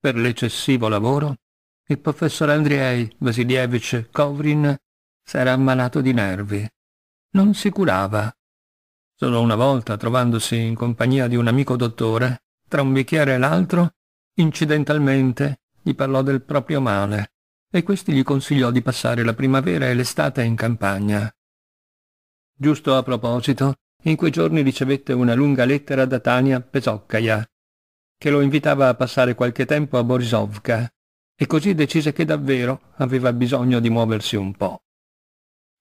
per l'eccessivo lavoro, il professor Andrei Vasilievich Kovrin s'era ammalato di nervi. Non si curava. Solo una volta, trovandosi in compagnia di un amico dottore, tra un bicchiere e l'altro, incidentalmente gli parlò del proprio male e questi gli consigliò di passare la primavera e l'estate in campagna. Giusto a proposito, in quei giorni ricevette una lunga lettera da Tania Pesotskaya, che lo invitava a passare qualche tempo a Borisovka, e così decise che davvero aveva bisogno di muoversi un po'.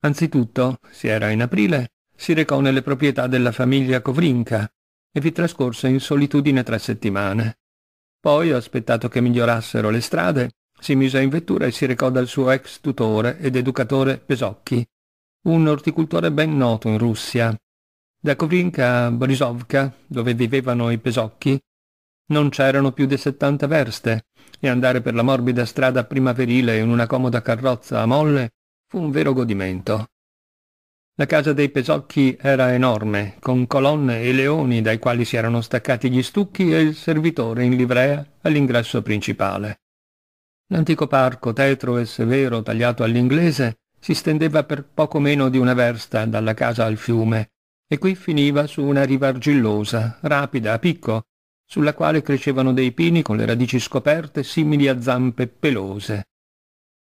Anzitutto, si era in aprile, si recò nelle proprietà della famiglia Kovrinka e vi trascorse in solitudine 3 settimane. Poi, aspettato che migliorassero le strade, si mise in vettura e si recò dal suo ex tutore ed educatore Pesocchi, un orticoltore ben noto in Russia. Da Kovrinka a Borisovka, dove vivevano i Pesocchi, non c'erano più di 70 verste, e andare per la morbida strada primaverile in una comoda carrozza a molle fu un vero godimento. La casa dei Pesocchi era enorme, con colonne e leoni dai quali si erano staccati gli stucchi e il servitore in livrea all'ingresso principale. L'antico parco, tetro e severo, tagliato all'inglese, si stendeva per poco meno di una versta dalla casa al fiume, e qui finiva su una riva argillosa, rapida, a picco, sulla quale crescevano dei pini con le radici scoperte simili a zampe pelose.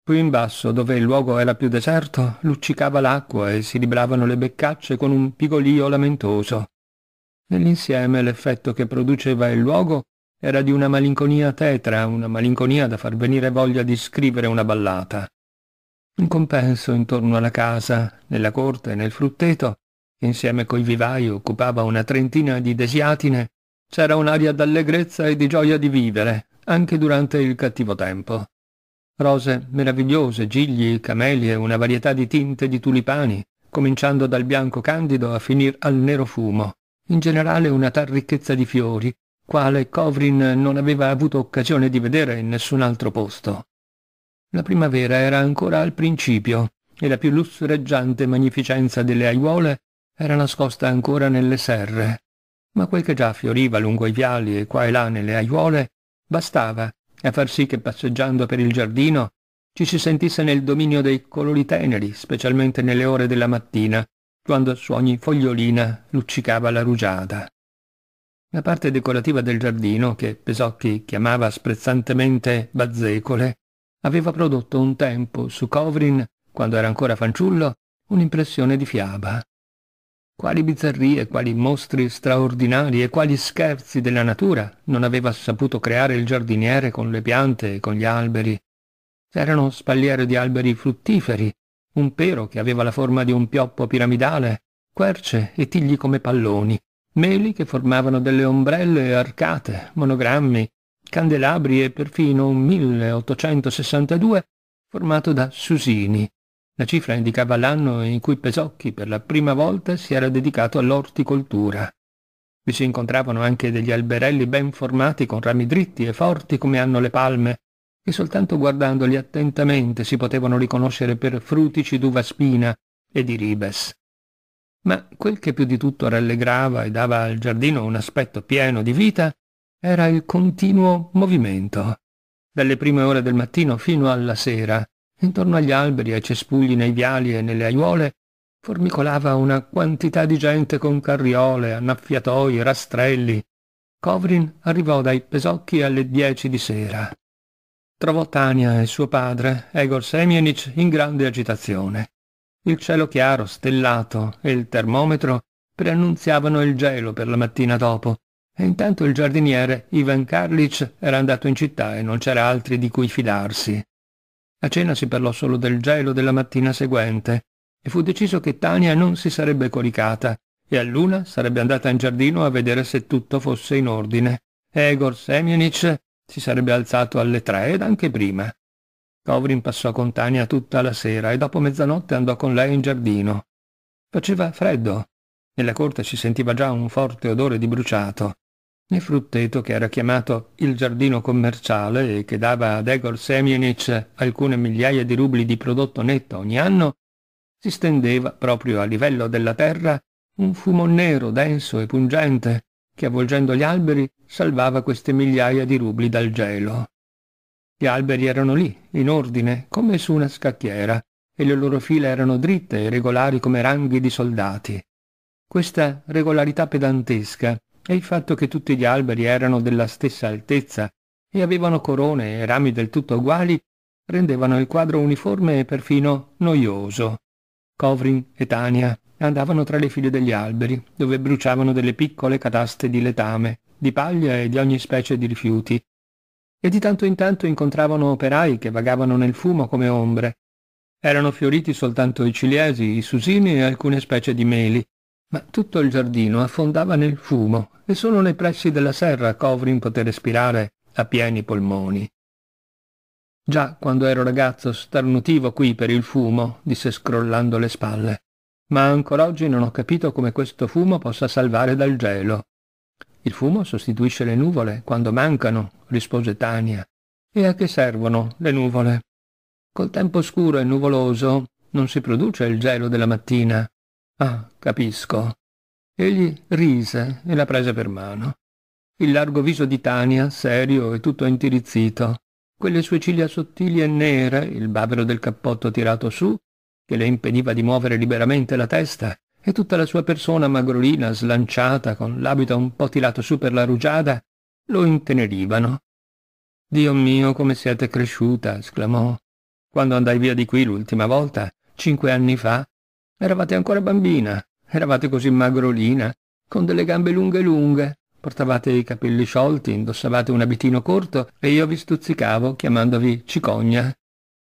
Più in basso, dove il luogo era più deserto, luccicava l'acqua e si libravano le beccacce con un pigolio lamentoso. Nell'insieme l'effetto che produceva il luogo era di una malinconia tetra, una malinconia da far venire voglia di scrivere una ballata. In compenso, intorno alla casa, nella corte e nel frutteto, che insieme coi vivai occupava una trentina di desiatine, c'era un'aria d'allegrezza e di gioia di vivere, anche durante il cattivo tempo. Rose meravigliose, gigli, camelie, una varietà di tinte di tulipani, cominciando dal bianco candido a finir al nero fumo. In generale una tal ricchezza di fiori, quale Kovrin non aveva avuto occasione di vedere in nessun altro posto. La primavera era ancora al principio, e la più lussureggiante magnificenza delle aiuole era nascosta ancora nelle serre. Ma quel che già fioriva lungo i viali e qua e là nelle aiuole bastava a far sì che, passeggiando per il giardino, ci si sentisse nel dominio dei colori teneri, specialmente nelle ore della mattina, quando su ogni fogliolina luccicava la rugiada. La parte decorativa del giardino, che Pesocchi chiamava sprezzantemente bazzecole, aveva prodotto un tempo su Kovrin, quando era ancora fanciullo, un'impressione di fiaba. Quali bizzarrie, quali mostri straordinari e quali scherzi della natura non aveva saputo creare il giardiniere con le piante e con gli alberi. C'erano spalliere di alberi fruttiferi, un pero che aveva la forma di un pioppo piramidale, querce e tigli come palloni, meli che formavano delle ombrelle e arcate, monogrammi, candelabri e perfino un 1862 formato da susini. La cifra indicava l'anno in cui Pesocchi per la prima volta si era dedicato all'orticoltura. Vi si incontravano anche degli alberelli ben formati con rami dritti e forti come hanno le palme, che soltanto guardandoli attentamente si potevano riconoscere per frutici d'uva spina e di ribes. Ma quel che più di tutto rallegrava e dava al giardino un aspetto pieno di vita era il continuo movimento, dalle prime ore del mattino fino alla sera. Intorno agli alberi e ai cespugli nei viali e nelle aiuole formicolava una quantità di gente con carriole, annaffiatoi, rastrelli. Kovrin arrivò dai Pesocchi alle 10 di sera. Trovò Tania e suo padre, Yegor Semyonich, in grande agitazione. Il cielo chiaro, stellato, e il termometro preannunziavano il gelo per la mattina dopo, e intanto il giardiniere Ivan Karlich era andato in città e non c'era altri di cui fidarsi. A cena si parlò solo del gelo della mattina seguente, e fu deciso che Tania non si sarebbe coricata, e all'una sarebbe andata in giardino a vedere se tutto fosse in ordine. Yegor Semyonich si sarebbe alzato alle 3 ed anche prima. Kovrin passò con Tania tutta la sera e dopo mezzanotte andò con lei in giardino. Faceva freddo. Nella corte si sentiva già un forte odore di bruciato. Nel frutteto, che era chiamato il giardino commerciale e che dava ad Yegor Semyonich alcune migliaia di rubli di prodotto netto ogni anno, si stendeva proprio a livello della terra un fumo nero denso e pungente che, avvolgendo gli alberi, salvava queste migliaia di rubli dal gelo. Gli alberi erano lì, in ordine, come su una scacchiera, e le loro file erano dritte e regolari come ranghi di soldati. Questa regolarità pedantesca e il fatto che tutti gli alberi erano della stessa altezza e avevano corone e rami del tutto uguali rendevano il quadro uniforme e perfino noioso. Kovrin e Tania andavano tra le file degli alberi, dove bruciavano delle piccole cataste di letame, di paglia e di ogni specie di rifiuti, e di tanto in tanto incontravano operai che vagavano nel fumo come ombre. Erano fioriti soltanto i ciliegi, i susini e alcune specie di meli, ma tutto il giardino affondava nel fumo e solo nei pressi della serra Kovrin poté respirare a pieni polmoni. «Già quando ero ragazzo starnutivo qui per il fumo», disse scrollando le spalle, «ma ancora oggi non ho capito come questo fumo possa salvare dal gelo». «Il fumo sostituisce le nuvole quando mancano», rispose Tania. «E a che servono le nuvole? Col tempo scuro e nuvoloso non si produce il gelo della mattina». «Ah, capisco». Egli rise e la prese per mano. Il largo viso di Tania, serio e tutto intirizzito, quelle sue ciglia sottili e nere, il bavero del cappotto tirato su, che le impediva di muovere liberamente la testa, e tutta la sua persona magrolina, slanciata, con l'abito un po' tirato su per la rugiada, lo intenerivano. «Dio mio, come siete cresciuta!» esclamò. «Quando andai via di qui l'ultima volta, 5 anni fa, eravate ancora bambina, eravate così magrolina, con delle gambe lunghe lunghe, portavate i capelli sciolti, indossavate un abitino corto e io vi stuzzicavo chiamandovi cicogna.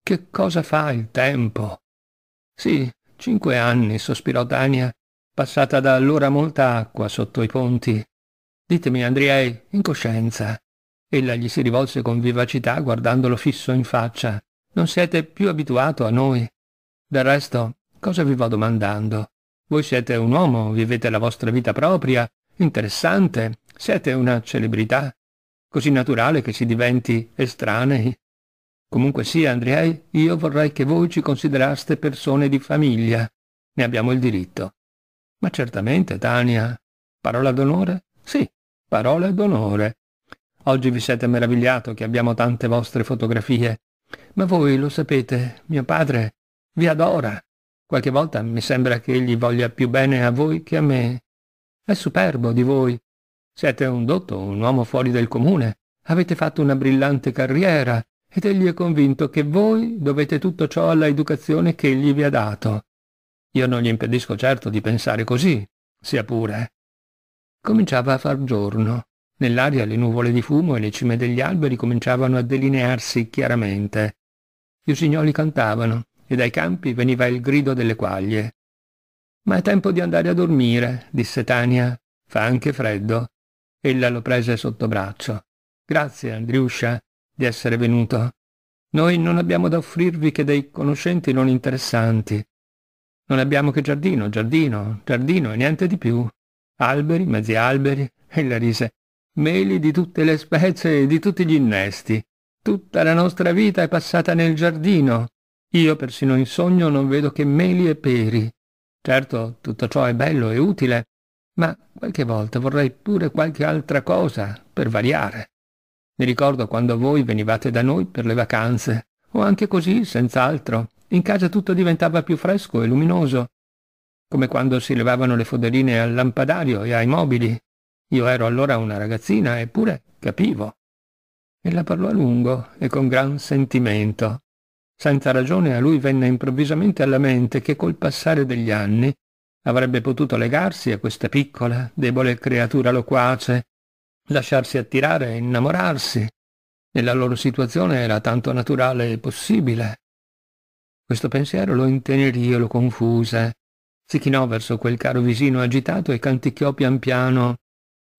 Che cosa fa il tempo?» «Sì, 5 anni», sospirò Tania, «passata da allora molta acqua sotto i ponti. Ditemi, Andrei, in coscienza». Ella gli si rivolse con vivacità guardandolo fisso in faccia. «Non siete più abituato a noi. Del resto, cosa vi vo domandando? Voi siete un uomo, vivete la vostra vita propria, interessante, siete una celebrità. Così naturale che si diventi estranei. Comunque sia, Andrei, io vorrei che voi ci consideraste persone di famiglia. Ne abbiamo il diritto». «Ma certamente, Tania. Parola d'onore?» «Sì, parola d'onore. Oggi vi siete meravigliato che abbiamo tante vostre fotografie. Ma voi lo sapete, mio padre vi adora. Qualche volta mi sembra che egli voglia più bene a voi che a me. È superbo di voi. Siete un dotto, un uomo fuori del comune. Avete fatto una brillante carriera ed egli è convinto che voi dovete tutto ciò alla educazione che egli vi ha dato. Io non gli impedisco certo di pensare così, sia pure». Cominciava a far giorno. Nell'aria le nuvole di fumo e le cime degli alberi cominciavano a delinearsi chiaramente. Gli usignoli cantavano e dai campi veniva il grido delle quaglie. «Ma è tempo di andare a dormire», disse Tania. «Fa anche freddo». Ella lo prese sotto braccio. «Grazie, Andriuscia, di essere venuto. Noi non abbiamo da offrirvi che dei conoscenti non interessanti. Non abbiamo che giardino, giardino, giardino e niente di più. Alberi, mezzi alberi», ella rise, «meli di tutte le spezie e di tutti gli innesti. Tutta la nostra vita è passata nel giardino. Io persino in sogno non vedo che meli e peri. Certo, tutto ciò è bello e utile, ma qualche volta vorrei pure qualche altra cosa, per variare. Mi ricordo quando voi venivate da noi per le vacanze, o anche così, senz'altro. In casa tutto diventava più fresco e luminoso, come quando si levavano le foderine al lampadario e ai mobili. Io ero allora una ragazzina, eppure capivo». Ella parlò a lungo e con gran sentimento. Senza ragione a lui venne improvvisamente alla mente che col passare degli anni avrebbe potuto legarsi a questa piccola, debole creatura loquace, lasciarsi attirare e innamorarsi. Nella loro situazione era tanto naturale e possibile. Questo pensiero lo intenerì e lo confuse. Si chinò verso quel caro visino agitato e canticchiò pian piano: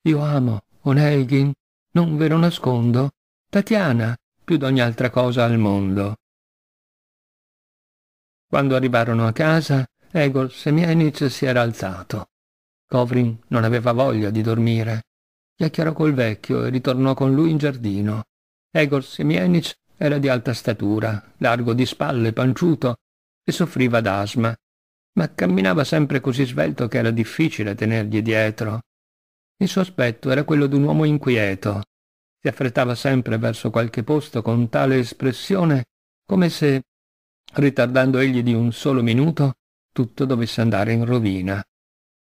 «Io amo, Onegin, non ve lo nascondo, Tatiana, più d'ogni altra cosa al mondo». Quando arrivarono a casa, Yegor Semyonich si era alzato. Kovrin non aveva voglia di dormire. Chiacchierò col vecchio e ritornò con lui in giardino. Yegor Semyonich era di alta statura, largo di spalle, panciuto, e soffriva d'asma, ma camminava sempre così svelto che era difficile tenergli dietro. Il suo aspetto era quello di un uomo inquieto. Si affrettava sempre verso qualche posto con tale espressione come se, ritardando egli di un solo minuto, tutto dovesse andare in rovina.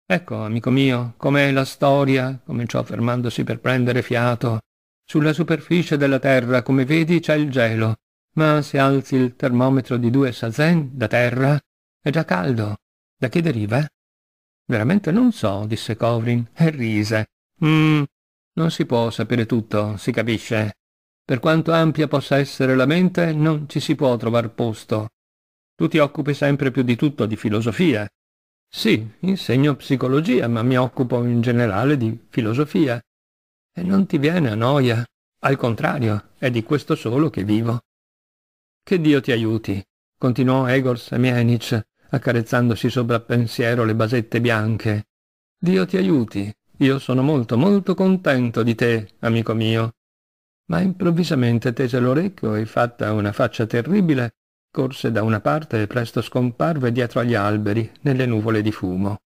«Ecco, amico mio, com'è la storia?» cominciò fermandosi per prendere fiato. «Sulla superficie della terra, come vedi, c'è il gelo, ma se alzi il termometro di 2 sazen da terra è già caldo. Da che deriva?» «Veramente non so», disse Kovrin e rise. Non si può sapere tutto, si capisce. Per quanto ampia possa essere la mente, non ci si può trovar posto. Tu ti occupi sempre più di tutto, di filosofia». «Sì, insegno psicologia, ma mi occupo in generale di filosofia». «E non ti viene a noia? Al contrario, è di questo solo che vivo». «Che Dio ti aiuti», continuò Yegor Semyonich, accarezzandosi sopra pensiero le basette bianche. «Dio ti aiuti. Io sono molto, molto contento di te, amico mio». Ma improvvisamente tese l'orecchio e, fatta una faccia terribile, corse da una parte e presto scomparve dietro agli alberi, nelle nuvole di fumo.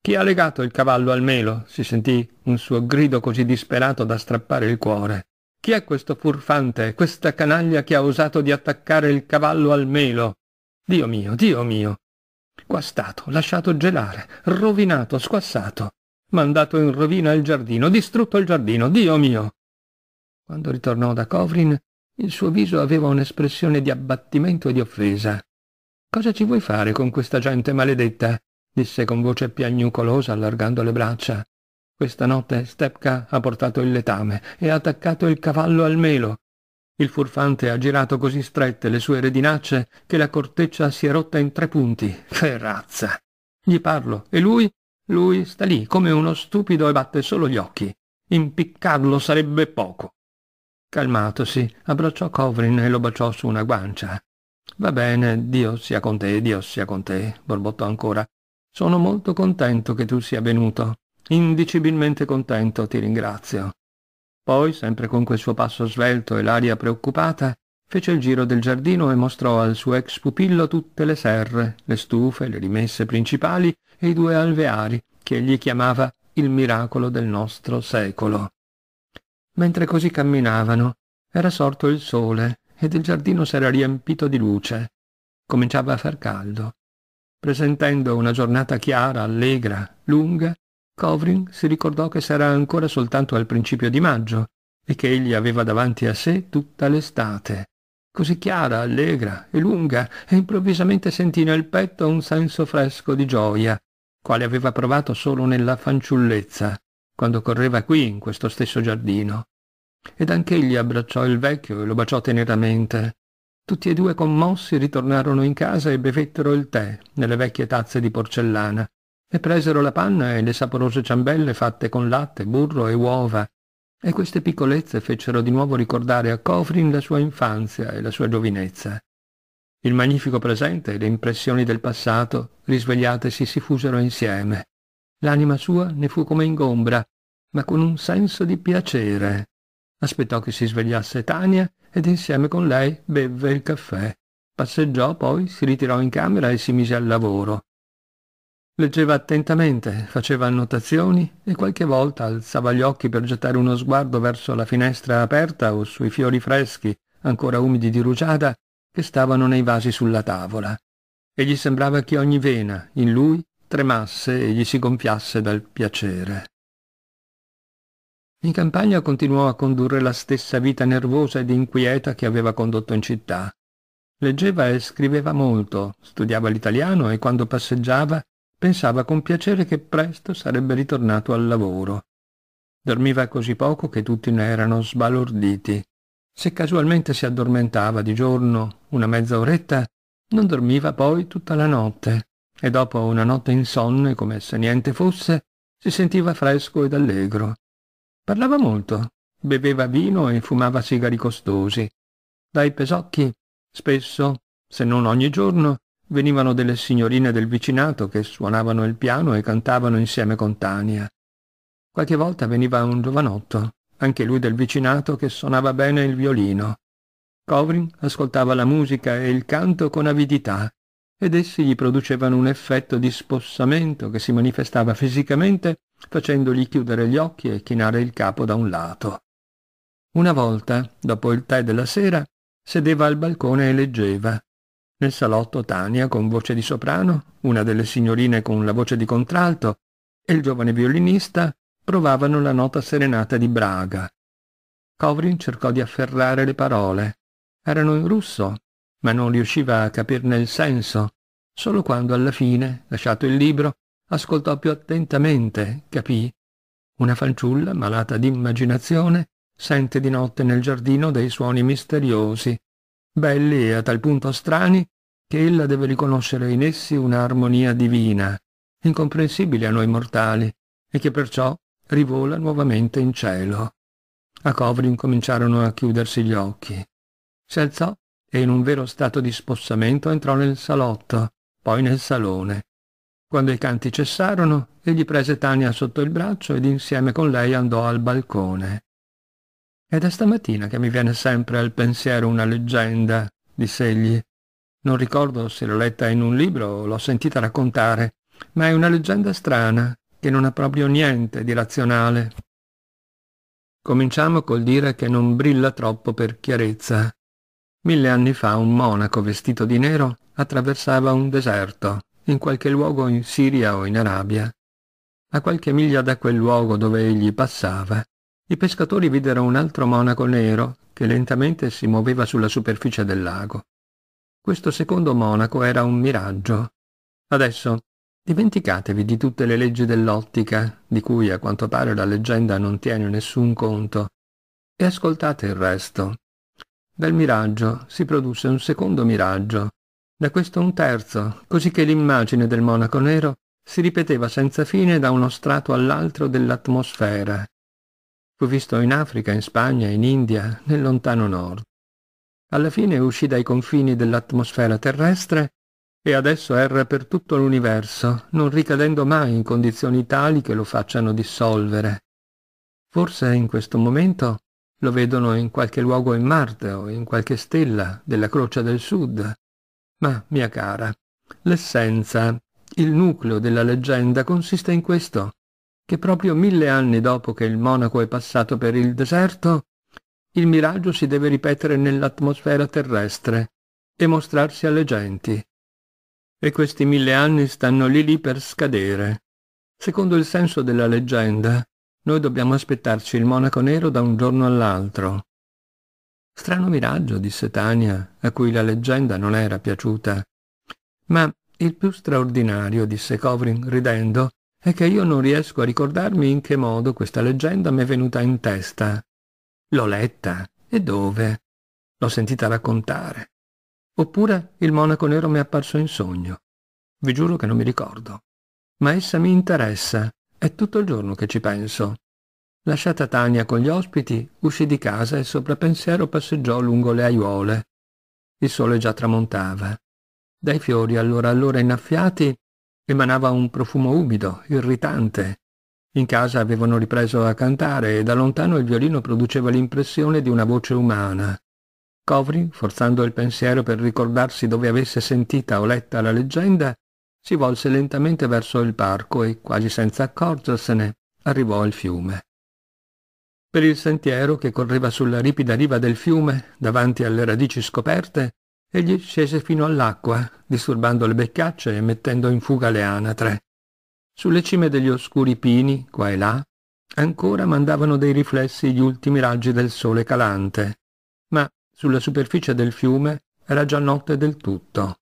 «Chi ha legato il cavallo al melo?» si sentì un suo grido così disperato da strappare il cuore. «Chi è questo furfante, questa canaglia che ha osato di attaccare il cavallo al melo? Dio mio, Dio mio! Guastato, lasciato gelare, rovinato, squassato! Mandato in rovina il giardino, distrutto il giardino, Dio mio!» Quando ritornò da Kovrin, il suo viso aveva un'espressione di abbattimento e di offesa. «Cosa ci vuoi fare con questa gente maledetta?» disse con voce piagnucolosa, allargando le braccia. «Questa notte Stepka ha portato il letame e ha attaccato il cavallo al melo. Il furfante ha girato così strette le sue redinacce che la corteccia si è rotta in 3 punti. Che razza! Gli parlo e lui sta lì come uno stupido e batte solo gli occhi. Impiccarlo sarebbe poco». Calmatosi, abbracciò Kovrin e lo baciò su una guancia. «Va bene, Dio sia con te», borbottò ancora. «Sono molto contento che tu sia venuto. Indicibilmente contento, ti ringrazio». Poi, sempre con quel suo passo svelto e l'aria preoccupata, fece il giro del giardino e mostrò al suo ex pupillo tutte le serre, le stufe, le rimesse principali e i 2 alveari, che egli chiamava il miracolo del nostro secolo. Mentre così camminavano, era sorto il sole ed il giardino s'era riempito di luce. Cominciava a far caldo. Presentendo una giornata chiara, allegra, lunga, Kovrin si ricordò che s'era ancora soltanto al principio di maggio e che egli aveva davanti a sé tutta l'estate. Così chiara, allegra e lunga, e improvvisamente sentì nel petto un senso fresco di gioia, quale aveva provato solo nella fanciullezza, quando correva qui, in questo stesso giardino. Ed anch'egli abbracciò il vecchio e lo baciò teneramente. Tutti e 2 commossi ritornarono in casa e bevettero il tè nelle vecchie tazze di porcellana e presero la panna e le saporose ciambelle fatte con latte, burro e uova. E queste piccolezze fecero di nuovo ricordare a Kovrin la sua infanzia e la sua giovinezza. Il magnifico presente e le impressioni del passato, risvegliatesi, si fusero insieme. L'anima sua ne fu come ingombra, ma con un senso di piacere. Aspettò che si svegliasse Tania ed insieme con lei bevve il caffè. Passeggiò, poi si ritirò in camera e si mise al lavoro. Leggeva attentamente, faceva annotazioni e qualche volta alzava gli occhi per gettare uno sguardo verso la finestra aperta o sui fiori freschi, ancora umidi di rugiada, che stavano nei vasi sulla tavola. E gli sembrava che ogni vena in lui tremasse e gli si gonfiasse dal piacere. In campagna continuò a condurre la stessa vita nervosa ed inquieta che aveva condotto in città. Leggeva e scriveva molto, studiava l'italiano e quando passeggiava pensava con piacere che presto sarebbe ritornato al lavoro. Dormiva così poco che tutti ne erano sbalorditi. Se casualmente si addormentava di giorno una mezza oretta, non dormiva poi tutta la notte, e dopo una notte insonne, come se niente fosse, si sentiva fresco ed allegro. Parlava molto, beveva vino e fumava sigari costosi. Dai Pesocchi, spesso, se non ogni giorno, venivano delle signorine del vicinato che suonavano il piano e cantavano insieme con Tania. Qualche volta veniva un giovanotto, anche lui del vicinato, che suonava bene il violino. Kovrin ascoltava la musica e il canto con avidità, ed essi gli producevano un effetto di spossamento che si manifestava fisicamente facendogli chiudere gli occhi e chinare il capo da un lato. Una volta, dopo il tè della sera, sedeva al balcone e leggeva. Nel salotto Tania, con voce di soprano, una delle signorine con la voce di contralto, e il giovane violinista provavano la nota serenata di Braga. Kovrin cercò di afferrare le parole. Erano in russo, ma non riusciva a capirne il senso, solo quando alla fine, lasciato il libro, ascoltò più attentamente, capì. Una fanciulla, malata di immaginazione, sente di notte nel giardino dei suoni misteriosi, belli e a tal punto strani che ella deve riconoscere in essi un'armonia divina, incomprensibile a noi mortali, e che perciò rivola nuovamente in cielo. A Kovrin cominciarono a chiudersi gli occhi. Si alzò e in un vero stato di spossamento entrò nel salotto, poi nel salone. Quando i canti cessarono, egli prese Tania sotto il braccio ed insieme con lei andò al balcone. «È da stamattina che mi viene sempre al pensiero una leggenda», disse egli. «Non ricordo se l'ho letta in un libro o l'ho sentita raccontare, ma è una leggenda strana, che non ha proprio niente di razionale. Cominciamo col dire che non brilla troppo per chiarezza. 1000 anni fa un monaco vestito di nero attraversava un deserto, in qualche luogo in Siria o in Arabia. A qualche miglia da quel luogo dove egli passava, i pescatori videro un altro monaco nero che lentamente si muoveva sulla superficie del lago. Questo secondo monaco era un miraggio. Adesso dimenticatevi di tutte le leggi dell'ottica, di cui a quanto pare la leggenda non tiene nessun conto, e ascoltate il resto. Dal miraggio si produsse un secondo miraggio, da questo un terzo, così che l'immagine del monaco nero si ripeteva senza fine da uno strato all'altro dell'atmosfera. Fu visto in Africa, in Spagna, in India, nel lontano nord. Alla fine uscì dai confini dell'atmosfera terrestre e adesso erra per tutto l'universo, non ricadendo mai in condizioni tali che lo facciano dissolvere. Forse in questo momento lo vedono in qualche luogo in Marte o in qualche stella della Croce del Sud. Ma, mia cara, l'essenza, il nucleo della leggenda consiste in questo, che proprio 1000 anni dopo che il monaco è passato per il deserto, il miraggio si deve ripetere nell'atmosfera terrestre e mostrarsi alle genti. E questi 1000 anni stanno lì per scadere. Secondo il senso della leggenda, noi dobbiamo aspettarci il monaco nero da un giorno all'altro». «Strano miraggio», disse Tania, a cui la leggenda non era piaciuta. «Ma il più straordinario», disse Kovrin ridendo, «è che io non riesco a ricordarmi in che modo questa leggenda m'è venuta in testa. L'ho letta, e dove? L'ho sentita raccontare. Oppure il monaco nero mi è apparso in sogno. Vi giuro che non mi ricordo. Ma essa mi interessa, è tutto il giorno che ci penso». Lasciata Tania con gli ospiti, uscì di casa e sopra pensiero passeggiò lungo le aiuole. Il sole già tramontava. Dai fiori allora innaffiati emanava un profumo umido, irritante. In casa avevano ripreso a cantare e da lontano il violino produceva l'impressione di una voce umana. Kovrin, forzando il pensiero per ricordarsi dove avesse sentita o letta la leggenda, si volse lentamente verso il parco e, quasi senza accorgersene, arrivò al fiume. Per il sentiero che correva sulla ripida riva del fiume, davanti alle radici scoperte, egli scese fino all'acqua, disturbando le beccacce e mettendo in fuga le anatre. Sulle cime degli oscuri pini, qua e là, ancora mandavano dei riflessi gli ultimi raggi del sole calante, ma sulla superficie del fiume era già notte del tutto.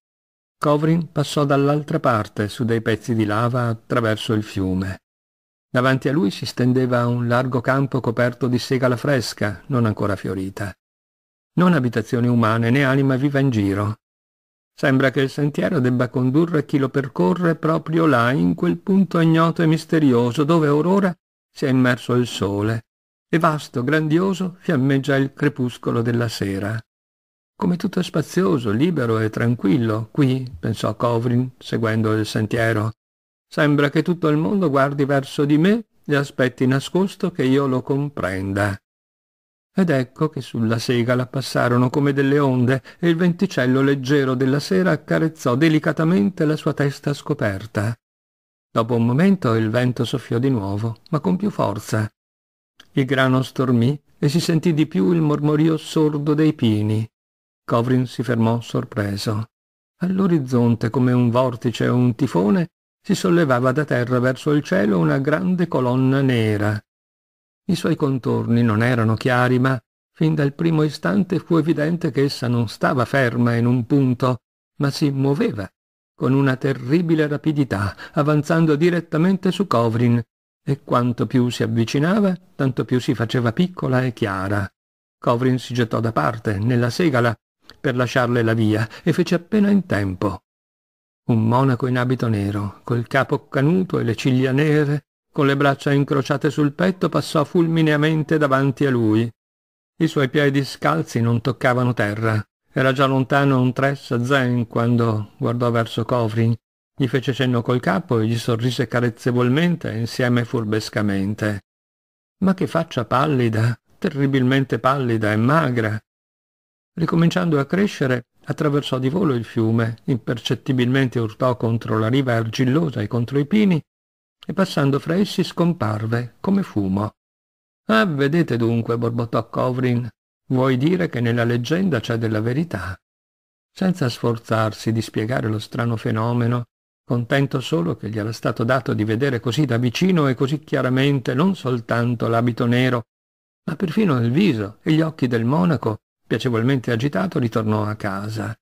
Kovrin passò dall'altra parte su dei pezzi di lava attraverso il fiume. Davanti a lui si stendeva un largo campo coperto di segala fresca, non ancora fiorita. Non abitazioni umane né anima viva in giro. Sembra che il sentiero debba condurre chi lo percorre proprio là, in quel punto ignoto e misterioso dove or ora si è immerso il sole. E vasto, grandioso, fiammeggia il crepuscolo della sera. Come tutto è spazioso, libero e tranquillo, qui, pensò Kovrin, seguendo il sentiero. Sembra che tutto il mondo guardi verso di me e aspetti nascosto che io lo comprenda. Ed ecco che sulla segala passarono come delle onde e il venticello leggero della sera accarezzò delicatamente la sua testa scoperta. Dopo un momento il vento soffiò di nuovo, ma con più forza. Il grano stormì e e si sentì di più il mormorio sordo dei pini. Kovrin si fermò sorpreso. All'orizzonte, come un vortice o un tifone, si sollevava da terra verso il cielo una grande colonna nera. I suoi contorni non erano chiari, ma fin dal primo istante fu evidente che essa non stava ferma in un punto, ma si muoveva con una terribile rapidità, avanzando direttamente su Kovrin, e quanto più si avvicinava, tanto più si faceva piccola e chiara. Kovrin si gettò da parte, nella segala, per lasciarle la via, e fece appena in tempo. Un monaco in abito nero, col capo canuto e le ciglia nere, con le braccia incrociate sul petto, passò fulmineamente davanti a lui. I suoi piedi scalzi non toccavano terra. Era già lontano un 3 sazen quando guardò verso Kovrin, gli fece cenno col capo e gli sorrise carezzevolmente e insieme furbescamente. Ma che faccia pallida, terribilmente pallida e magra! Ricominciando a crescere, attraversò di volo il fiume, impercettibilmente urtò contro la riva argillosa e contro i pini, e passando fra essi scomparve come fumo. «Ah, vedete dunque», borbottò Kovrin, «vuoi dire che nella leggenda c'è della verità?» Senza sforzarsi di spiegare lo strano fenomeno, contento solo che gli era stato dato di vedere così da vicino e così chiaramente non soltanto l'abito nero, ma perfino il viso e gli occhi del monaco, piacevolmente agitato, ritornò a casa.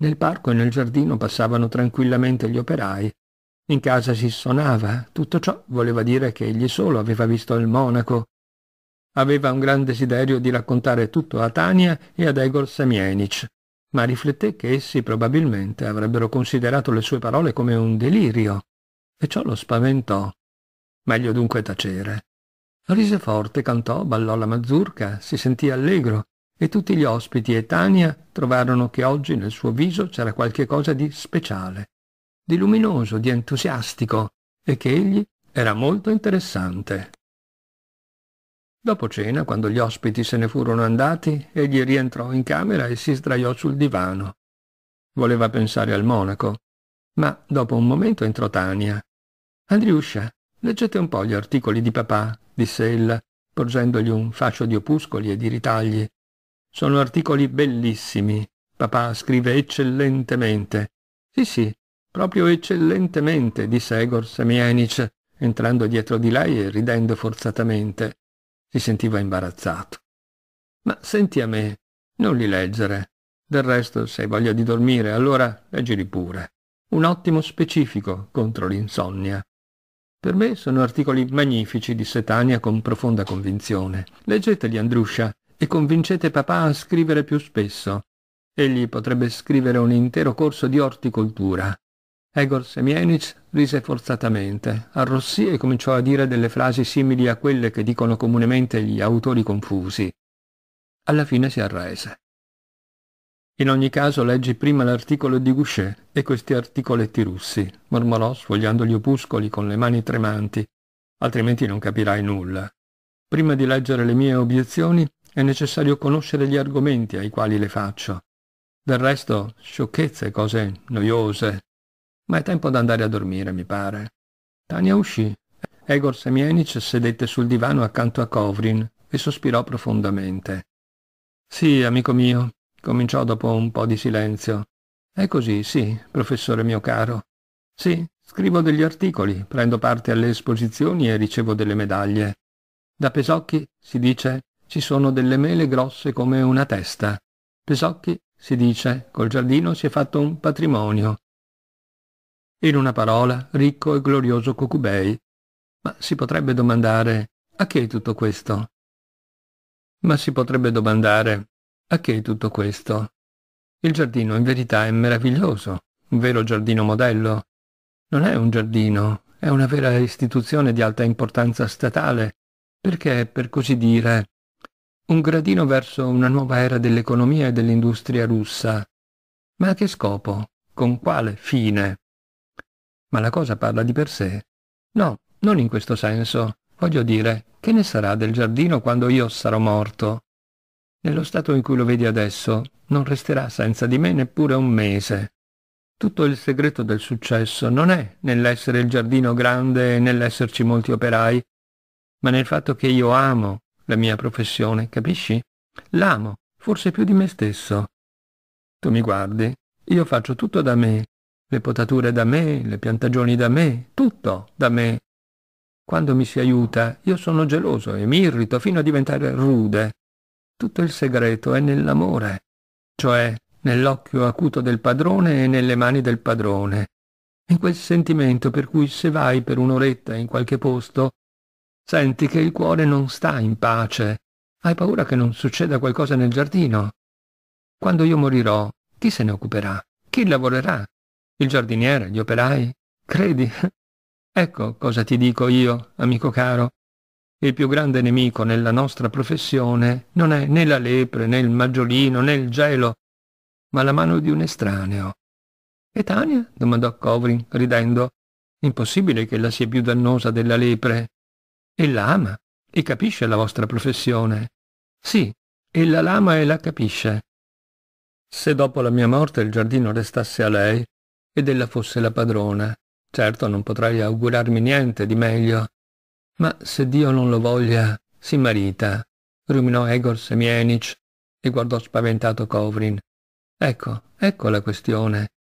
Nel parco e nel giardino passavano tranquillamente gli operai. In casa si sonava. Tutto ciò voleva dire che egli solo aveva visto il monaco. Aveva un gran desiderio di raccontare tutto a Tania e ad Yegor Semyonich, ma rifletté che essi probabilmente avrebbero considerato le sue parole come un delirio, e ciò lo spaventò. Meglio dunque tacere. Rise forte, cantò, ballò la mazurca, si sentì allegro, e tutti gli ospiti e Tania trovarono che oggi nel suo viso c'era qualche cosa di speciale, di luminoso, di entusiastico, e che egli era molto interessante. Dopo cena, quando gli ospiti se ne furono andati, egli rientrò in camera e si sdraiò sul divano. Voleva pensare al monaco, ma dopo un momento entrò Tania. «Andriuscia, leggete un po' gli articoli di papà», disse ella, porgendogli un fascio di opuscoli e di ritagli. «Sono articoli bellissimi. Papà scrive eccellentemente». «Sì, sì, proprio eccellentemente», disse Yegor Semyonich, entrando dietro di lei e ridendo forzatamente. Si sentiva imbarazzato. «Ma senti a me, non li leggere. Del resto, se hai voglia di dormire, allora leggili pure. Un ottimo specifico contro l'insonnia». «Per me sono articoli magnifici», disse Tania con profonda convinzione. «Leggeteli, Andruscia, e convincete papà a scrivere più spesso. Egli potrebbe scrivere un intero corso di orticoltura». Yegor Semyonich rise forzatamente, arrossì e cominciò a dire delle frasi simili a quelle che dicono comunemente gli autori confusi. Alla fine si arrese. «In ogni caso leggi prima l'articolo di Gaucher e questi articoletti russi», mormorò sfogliando gli opuscoli con le mani tremanti, «altrimenti non capirai nulla. Prima di leggere le mie obiezioni è necessario conoscere gli argomenti ai quali le faccio. Del resto, sciocchezze, cose noiose. Ma è tempo d'andare a dormire, mi pare». Tania uscì. Yegor Semyonich sedette sul divano accanto a Kovrin e sospirò profondamente. «Sì, amico mio», cominciò dopo un po' di silenzio. «È così, sì, professore mio caro. Sì, scrivo degli articoli, prendo parte alle esposizioni e ricevo delle medaglie. Da Pesocchi, si dice, ci sono delle mele grosse come una testa. Pesocchi, si dice, col giardino si è fatto un patrimonio. In una parola, ricco e glorioso Cocubei. Ma si potrebbe domandare, a che tutto questo? Il giardino in verità è meraviglioso, un vero giardino modello. Non è un giardino, è una vera istituzione di alta importanza statale, perché è, per così dire, un gradino verso una nuova era dell'economia e dell'industria russa. Ma a che scopo? Con quale fine? Ma la cosa parla di per sé. No, non in questo senso. Voglio dire, che ne sarà del giardino quando io sarò morto? Nello stato in cui lo vedi adesso, non resterà senza di me neppure un mese. Tutto il segreto del successo non è nell'essere il giardino grande e nell'esserci molti operai, ma nel fatto che io amo, la mia professione, capisci? L'amo, forse più di me stesso. Tu mi guardi, io faccio tutto da me, le potature da me, le piantagioni da me, tutto da me. Quando mi si aiuta, io sono geloso e mi irrito fino a diventare rude. Tutto il segreto è nell'amore, cioè nell'occhio acuto del padrone e nelle mani del padrone, in quel sentimento per cui se vai per un'oretta in qualche posto, senti che il cuore non sta in pace, hai paura che non succeda qualcosa nel giardino. Quando io morirò, chi se ne occuperà? Chi lavorerà? Il giardiniere, gli operai? Credi? Ecco cosa ti dico io, amico caro. Il più grande nemico nella nostra professione non è né la lepre, né il maggiolino, né il gelo, ma la mano di un estraneo. E Tania? Domandò Kovrin, ridendo. Impossibile che la sia più dannosa della lepre. Ella ama e capisce la vostra professione. Sì, ella l'ama e la capisce. Se dopo la mia morte il giardino restasse a lei ed ella fosse la padrona, certo non potrei augurarmi niente di meglio. Ma se Dio non lo voglia, si marita, ruminò Yegor Semyonich e guardò spaventato Kovrin. Ecco la questione.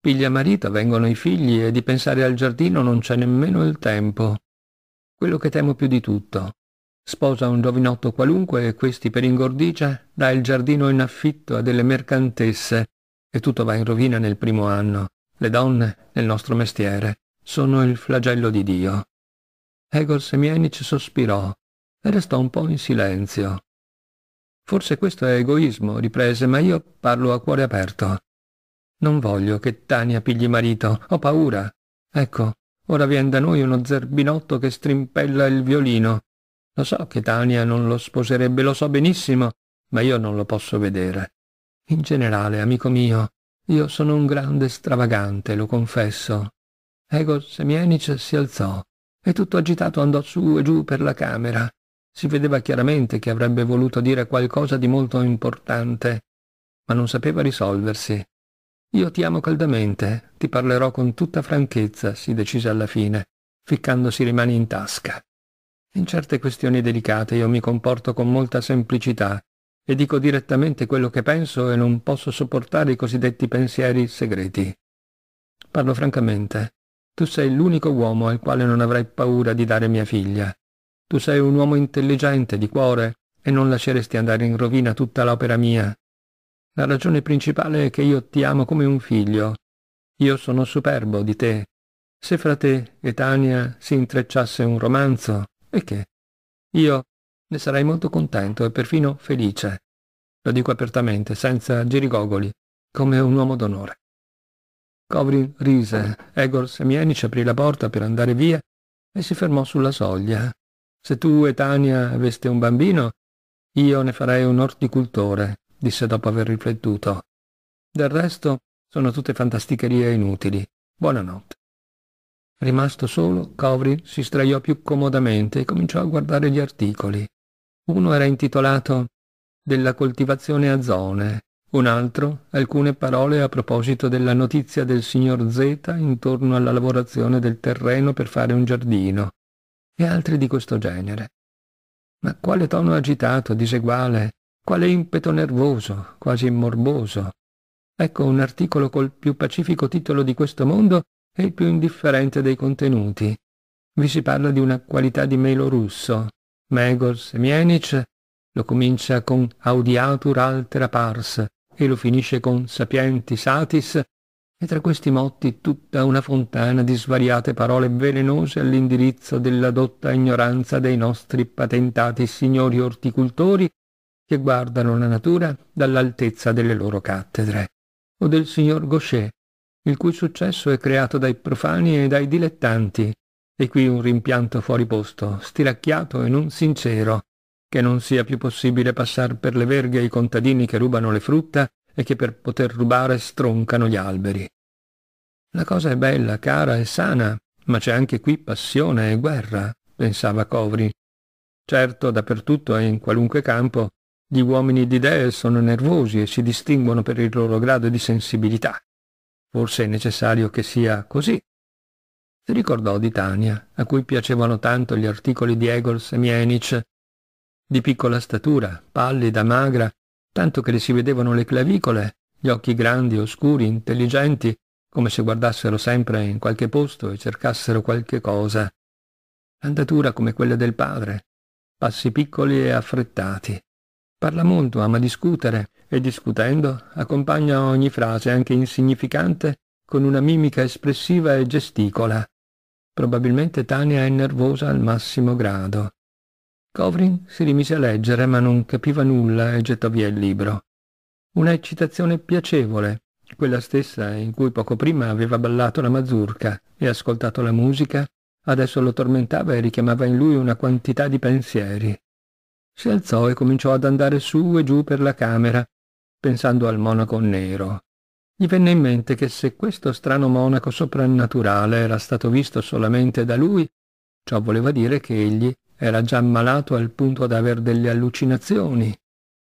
Piglia marito, vengono i figli e di pensare al giardino non c'è nemmeno il tempo. Quello che temo più di tutto. Sposa un giovinotto qualunque e questi per ingordigia dà il giardino in affitto a delle mercantesse e tutto va in rovina nel primo anno. Le donne, nel nostro mestiere, sono il flagello di Dio. Yegor Semyonich sospirò e restò un po' in silenzio. Forse questo è egoismo, riprese, ma io parlo a cuore aperto. Non voglio che Tania pigli marito, ho paura. Ecco, ora vien da noi uno zerbinotto che strimpella il violino. Lo so che Tania non lo sposerebbe, lo so benissimo, ma io non lo posso vedere. In generale, amico mio, io sono un grande stravagante, lo confesso. Yegor Semyonich si alzò e tutto agitato andò su e giù per la camera. Si vedeva chiaramente che avrebbe voluto dire qualcosa di molto importante, ma non sapeva risolversi. Io ti amo caldamente, ti parlerò con tutta franchezza, si decise alla fine, ficcandosi le mani in tasca. In certe questioni delicate io mi comporto con molta semplicità e dico direttamente quello che penso e non posso sopportare i cosiddetti pensieri segreti. Parlo francamente. Tu sei l'unico uomo al quale non avrei paura di dare mia figlia. Tu sei un uomo intelligente, di cuore, e non lasceresti andare in rovina tutta l'opera mia. La ragione principale è che io ti amo come un figlio. Io sono superbo di te. Se fra te e Tania si intrecciasse un romanzo, e che? Io ne sarei molto contento e perfino felice. Lo dico apertamente, senza girigogoli, come un uomo d'onore. Kovrin rise, Yegor Semyonich aprì la porta per andare via e si fermò sulla soglia. Se tu e Tania aveste un bambino, io ne farei un orticoltore, disse dopo aver riflettuto. Del resto sono tutte fantasticherie inutili. Buonanotte. Rimasto solo, Kovrin si sdraiò più comodamente e cominciò a guardare gli articoli. Uno era intitolato «Della coltivazione a zone», un altro «Alcune parole a proposito della notizia del signor Zeta intorno alla lavorazione del terreno per fare un giardino», e altri di questo genere. Ma quale tono agitato, diseguale, quale impeto nervoso, quasi morboso. Ecco un articolo col più pacifico titolo di questo mondo e il più indifferente dei contenuti. Vi si parla di una qualità di melo russo. Yegor Semyonich lo comincia con audiatur altera pars e lo finisce con sapienti satis, e tra questi motti tutta una fontana di svariate parole velenose all'indirizzo della dotta ignoranza dei nostri patentati signori orticoltori che guardano la natura dall'altezza delle loro cattedre, o del signor Gaucher, il cui successo è creato dai profani e dai dilettanti, e qui un rimpianto fuori posto, stiracchiato e non sincero, che non sia più possibile passar per le verghe i contadini che rubano le frutta e che per poter rubare stroncano gli alberi. La cosa è bella, cara e sana, ma c'è anche qui passione e guerra, pensava Kovrin. Certo, dappertutto e in qualunque campo, gli uomini di idee sono nervosi e si distinguono per il loro grado di sensibilità. Forse è necessario che sia così. Si ricordò di Tania, a cui piacevano tanto gli articoli di Yegor Semyonich. di piccola statura, pallida, magra, tanto che le si vedevano le clavicole, gli occhi grandi, oscuri, intelligenti, come se guardassero sempre in qualche posto e cercassero qualche cosa. Andatura come quella del padre, passi piccoli e affrettati. Parla molto, ama discutere, e discutendo accompagna ogni frase, anche insignificante, con una mimica espressiva e gesticola. Probabilmente Tania è nervosa al massimo grado. Kovrin si rimise a leggere, ma non capiva nulla e gettò via il libro. Una eccitazione piacevole, quella stessa in cui poco prima aveva ballato la mazurka e ascoltato la musica, adesso lo tormentava e richiamava in lui una quantità di pensieri. Si alzò e cominciò ad andare su e giù per la camera, pensando al monaco nero. Gli venne in mente che se questo strano monaco soprannaturale era stato visto solamente da lui, ciò voleva dire che egli era già ammalato al punto da aver delle allucinazioni.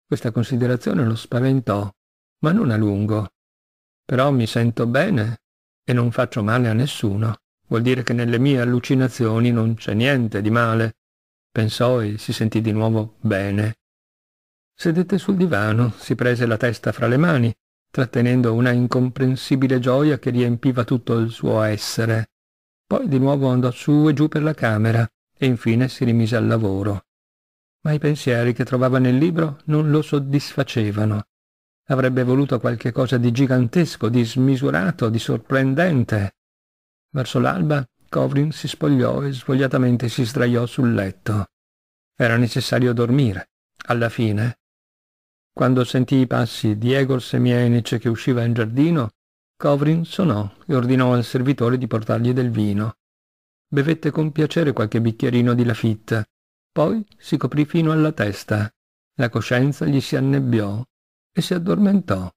Questa considerazione lo spaventò, ma non a lungo. Però mi sento bene e non faccio male a nessuno. Vuol dire che nelle mie allucinazioni non c'è niente di male, pensò e si sentì di nuovo bene. Sedette sul divano, si prese la testa fra le mani, trattenendo una incomprensibile gioia che riempiva tutto il suo essere. Poi di nuovo andò su e giù per la camera, e infine si rimise al lavoro. Ma i pensieri che trovava nel libro non lo soddisfacevano. Avrebbe voluto qualche cosa di gigantesco, di smisurato, di sorprendente. Verso l'alba Kovrin si spogliò e svogliatamente si sdraiò sul letto. Era necessario dormire, alla fine. Quando sentì i passi di Yegor Semyonich che usciva in giardino, Kovrin sonò e ordinò al servitore di portargli del vino. Bevette con piacere qualche bicchierino di Lafitte, poi si coprì fino alla testa, la coscienza gli si annebbiò e si addormentò.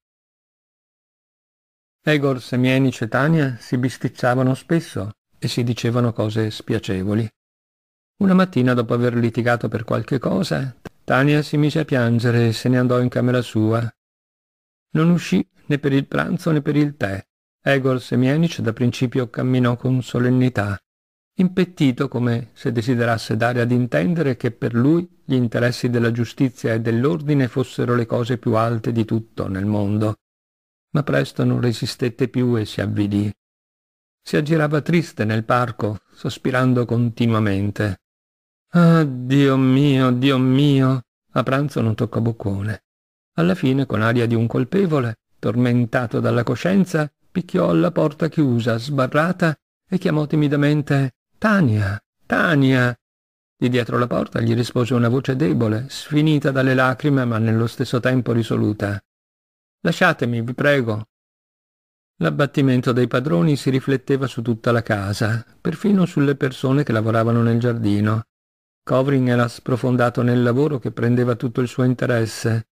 Yegor Semyonich e Tania si bisticciavano spesso e si dicevano cose spiacevoli. Una mattina, dopo aver litigato per qualche cosa, Tania si mise a piangere e se ne andò in camera sua. Non uscì né per il pranzo né per il tè. Yegor Semyonich da principio camminò con solennità, impettito come se desiderasse dare ad intendere che per lui gli interessi della giustizia e dell'ordine fossero le cose più alte di tutto nel mondo. Ma presto non resistette più e si avvilì. Si aggirava triste nel parco, sospirando continuamente. «Ah, Dio mio, Dio mio!» A pranzo non toccò boccone. Alla fine, con aria di un colpevole, tormentato dalla coscienza, picchiò alla porta chiusa, sbarrata, e chiamò timidamente «Tania! Tania!». Di dietro la porta gli rispose una voce debole, sfinita dalle lacrime ma nello stesso tempo risoluta. «Lasciatemi, vi prego». L'abbattimento dei padroni si rifletteva su tutta la casa, perfino sulle persone che lavoravano nel giardino. Kovrin era sprofondato nel lavoro che prendeva tutto il suo interesse,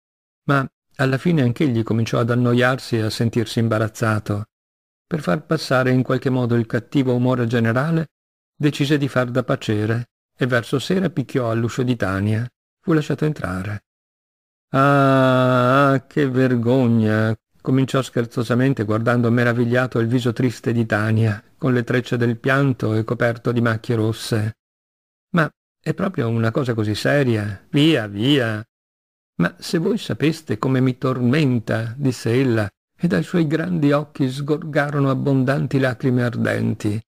ma alla fine anch'egli cominciò ad annoiarsi e a sentirsi imbarazzato. Per far passare in qualche modo il cattivo umore generale, decise di far da pacere e verso sera picchiò all'uscio di Tania. Fu lasciato entrare. «Ah, che vergogna!» cominciò scherzosamente, guardando meravigliato il viso triste di Tania, con le trecce del pianto e coperto di macchie rosse. «Ma è proprio una cosa così seria? Via, via!» «Ma se voi sapeste come mi tormenta!» disse ella, e dai suoi grandi occhi sgorgarono abbondanti lacrime ardenti.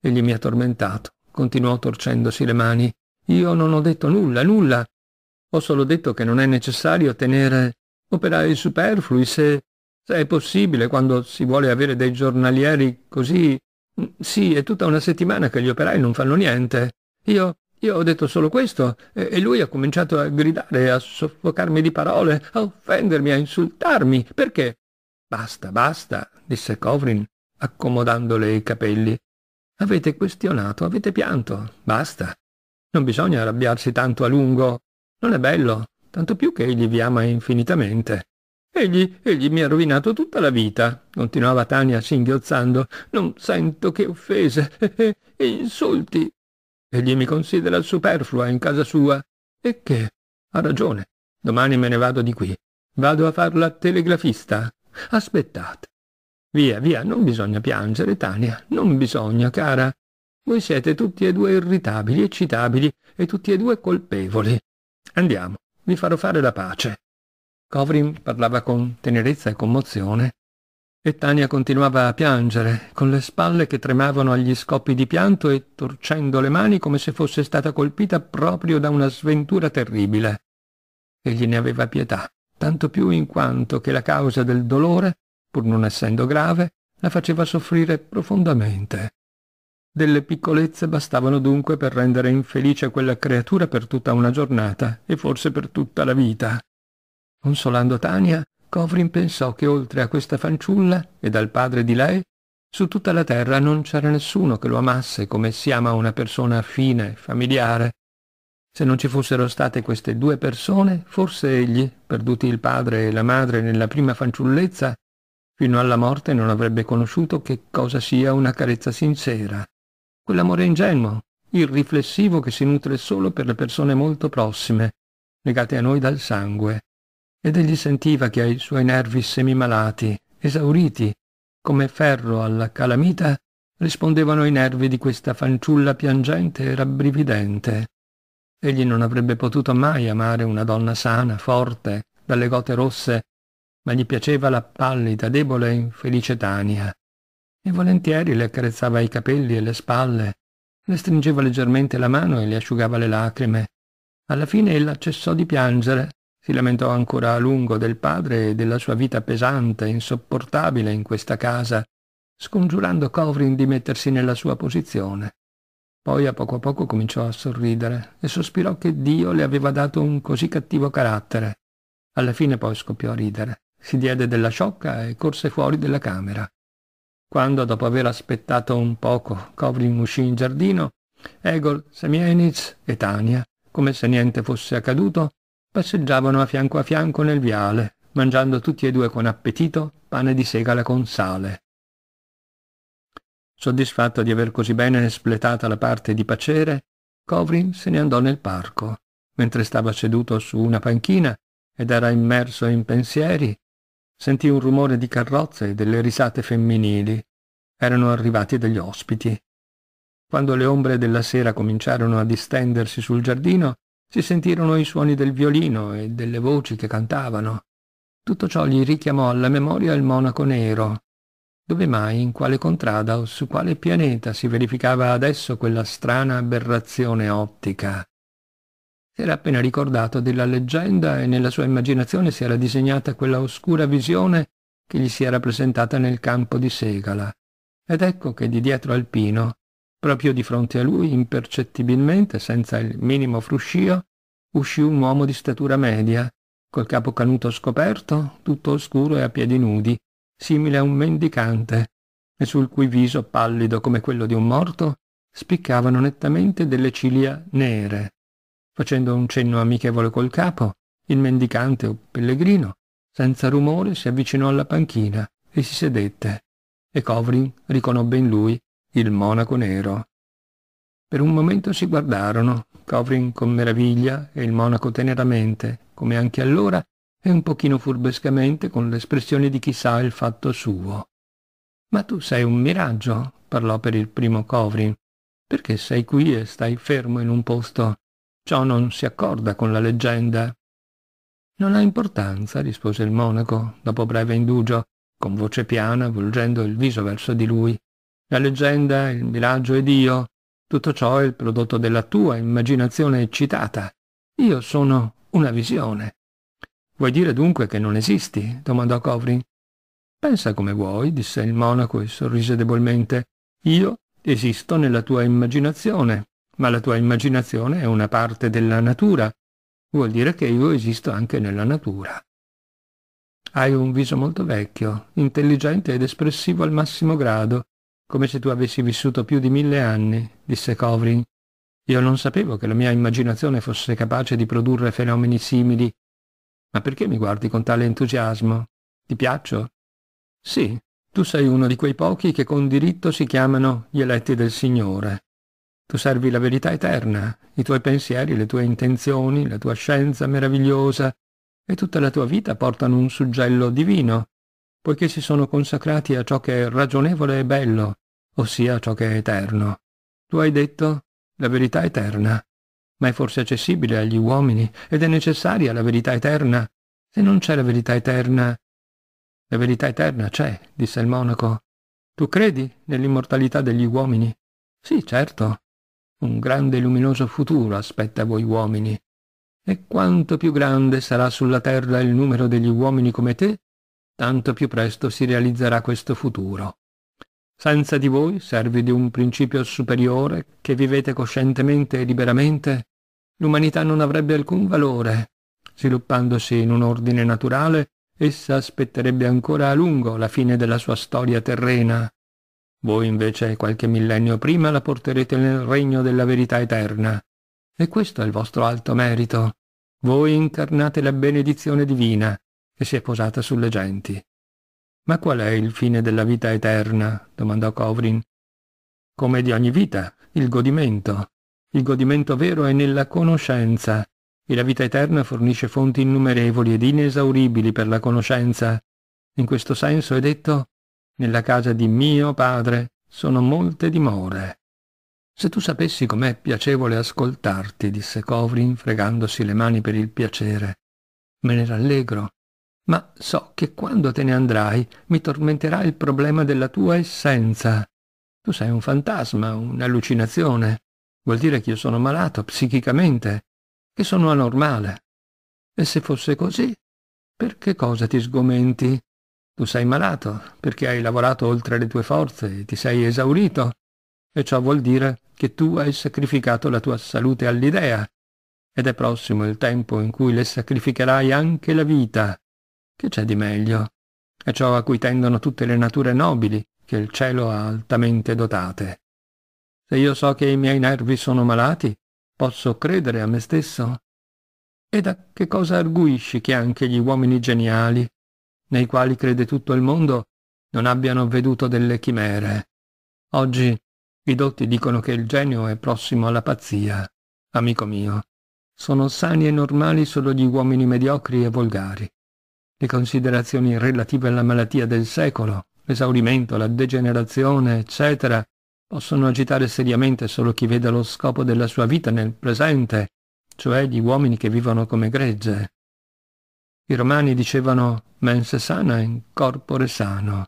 «Egli mi ha tormentato», continuò torcendosi le mani. «Io non ho detto nulla, nulla. Ho solo detto che non è necessario tenere operai superflui se è possibile, quando si vuole avere dei giornalieri così. Sì, è tutta una settimana che gli operai non fanno niente. Io ho detto solo questo e lui ha cominciato a gridare, a soffocarmi di parole, a offendermi, a insultarmi. Perché?» «Basta, basta», disse Kovrin, accomodandole i capelli. «Avete questionato, avete pianto, basta. Non bisogna arrabbiarsi tanto a lungo. Non è bello, tanto più che egli vi ama infinitamente». «Egli mi ha rovinato tutta la vita», continuava Tania singhiozzando. «Non sento che offese e insulti. Egli mi considera superflua in casa sua. E che? Ha ragione. Domani me ne vado di qui. Vado a far la telegrafista. Aspettate. Via, via, non bisogna piangere, Tania. Non bisogna, cara. Voi siete tutti e due irritabili, eccitabili e tutti e due colpevoli. Andiamo, vi farò fare la pace. Kovrin parlava con tenerezza e commozione, e Tania continuava a piangere, con le spalle che tremavano agli scoppi di pianto e torcendo le mani come se fosse stata colpita proprio da una sventura terribile. Egli ne aveva pietà, tanto più in quanto che la causa del dolore, pur non essendo grave, la faceva soffrire profondamente. Delle piccolezze bastavano dunque per rendere infelice quella creatura per tutta una giornata e forse per tutta la vita. Consolando Tania, Kovrin pensò che oltre a questa fanciulla e al padre di lei, su tutta la terra non c'era nessuno che lo amasse come si ama una persona affine, familiare. Se non ci fossero state queste due persone, forse egli, perduti il padre e la madre nella prima fanciullezza, fino alla morte non avrebbe conosciuto che cosa sia una carezza sincera, quell'amore ingenuo, irriflessivo che si nutre solo per le persone molto prossime, legate a noi dal sangue. Ed egli sentiva che ai suoi nervi semimalati, esauriti, come ferro alla calamita, rispondevano i nervi di questa fanciulla piangente e rabbrividente. Egli non avrebbe potuto mai amare una donna sana, forte, dalle gote rosse, ma gli piaceva la pallida, debole e infelice Tania, e volentieri le accarezzava i capelli e le spalle, le stringeva leggermente la mano e le asciugava le lacrime. Alla fine ella cessò di piangere, si lamentò ancora a lungo del padre e della sua vita pesante, insopportabile in questa casa, scongiurando Kovrin di mettersi nella sua posizione. Poi a poco cominciò a sorridere e sospirò che Dio le aveva dato un così cattivo carattere. Alla fine poi scoppiò a ridere, si diede della sciocca e corse fuori della camera. Quando, dopo aver aspettato un poco, Kovrin uscì in giardino, Yegor Semyonich e Tania, come se niente fosse accaduto, passeggiavano a fianco nel viale, mangiando tutti e due con appetito pane di segala con sale. Soddisfatto di aver così bene espletata la parte di pacere, Kovrin se ne andò nel parco. Mentre stava seduto su una panchina ed era immerso in pensieri, sentì un rumore di carrozze e delle risate femminili. Erano arrivati degli ospiti. Quando le ombre della sera cominciarono a distendersi sul giardino, si sentirono i suoni del violino e delle voci che cantavano. Tutto ciò gli richiamò alla memoria il Monaco Nero. Dove mai, in quale contrada o su quale pianeta si verificava adesso quella strana aberrazione ottica? Si era appena ricordato della leggenda e nella sua immaginazione si era disegnata quella oscura visione che gli si era presentata nel campo di segala. Ed ecco che di dietro al pino, proprio di fronte a lui, impercettibilmente, senza il minimo fruscio, uscì un uomo di statura media, col capo canuto scoperto, tutto oscuro e a piedi nudi, simile a un mendicante, e sul cui viso, pallido come quello di un morto, spiccavano nettamente delle ciglia nere. Facendo un cenno amichevole col capo, il mendicante o pellegrino, senza rumore, si avvicinò alla panchina e si sedette, e Kovrin riconobbe in lui il Monaco Nero. Per un momento si guardarono, Kovrin con meraviglia e il monaco teneramente, come anche allora, e un pochino furbescamente, con l'espressione di chi sa il fatto suo. «Ma tu sei un miraggio», parlò per il primo Kovrin. «Perché sei qui e stai fermo in un posto? Ciò non si accorda con la leggenda». «Non ha importanza», rispose il monaco, dopo breve indugio, con voce piana, volgendo il viso verso di lui. «La leggenda, il miraggio e Dio, tutto ciò è il prodotto della tua immaginazione eccitata. Io sono una visione». «Vuoi dire dunque che non esisti?» domandò Kovrin. «Pensa come vuoi», disse il monaco e sorrise debolmente. «Io esisto nella tua immaginazione, ma la tua immaginazione è una parte della natura. Vuol dire che io esisto anche nella natura. Hai un viso molto vecchio, intelligente ed espressivo al massimo grado, come se tu avessi vissuto più di 1000 anni», disse Kovrin. «Io non sapevo che la mia immaginazione fosse capace di produrre fenomeni simili. Ma perché mi guardi con tale entusiasmo? Ti piaccio?» «Sì, tu sei uno di quei pochi che con diritto si chiamano gli eletti del Signore. Tu servi la verità eterna, i tuoi pensieri, le tue intenzioni, la tua scienza meravigliosa e tutta la tua vita portano un suggello divino, poiché si sono consacrati a ciò che è ragionevole e bello, ossia a ciò che è eterno. Tu hai detto la verità eterna. ma è forse accessibile agli uomini ed è necessaria la verità eterna. Se non c'è la verità eterna... La verità eterna c'è, disse il monaco. Tu credi nell'immortalità degli uomini? Sì, certo. Un grande e luminoso futuro aspetta voi uomini. E quanto più grande sarà sulla terra il numero degli uomini come te, tanto più presto si realizzerà questo futuro. Senza di voi, servi di un principio superiore, che vivete coscientemente e liberamente, l'umanità non avrebbe alcun valore. Sviluppandosi in un ordine naturale, essa aspetterebbe ancora a lungo la fine della sua storia terrena. Voi invece qualche millennio prima la porterete nel regno della verità eterna. E questo è il vostro alto merito. Voi incarnate la benedizione divina che si è posata sulle genti. Ma qual è il fine della vita eterna? Domandò Kovrin. Come di ogni vita, il godimento. Il godimento vero è nella conoscenza, e la vita eterna fornisce fonti innumerevoli ed inesauribili per la conoscenza. In questo senso è detto: nella casa di mio padre sono molte dimore. Se tu sapessi com'è piacevole ascoltarti, disse Kovrin, fregandosi le mani per il piacere. Me ne rallegro, ma so che quando te ne andrai mi tormenterà il problema della tua essenza. Tu sei un fantasma, un'allucinazione. Vuol dire che io sono malato psichicamente, che sono anormale. E se fosse così, per che cosa ti sgomenti? Tu sei malato perché hai lavorato oltre le tue forze e ti sei esaurito, e ciò vuol dire che tu hai sacrificato la tua salute all'idea, ed è prossimo il tempo in cui le sacrificherai anche la vita. Che c'è di meglio? È ciò a cui tendono tutte le nature nobili che il cielo ha altamente dotate. Se io so che i miei nervi sono malati, posso credere a me stesso? E da che cosa arguisci che anche gli uomini geniali, nei quali crede tutto il mondo, non abbiano veduto delle chimere? Oggi i dotti dicono che il genio è prossimo alla pazzia. Amico mio, sono sani e normali solo gli uomini mediocri e volgari. Le considerazioni relative alla malattia del secolo, l'esaurimento, la degenerazione, eccetera, possono agitare seriamente solo chi veda lo scopo della sua vita nel presente, cioè gli uomini che vivono come gregge. I romani dicevano mens sana in corpore sano.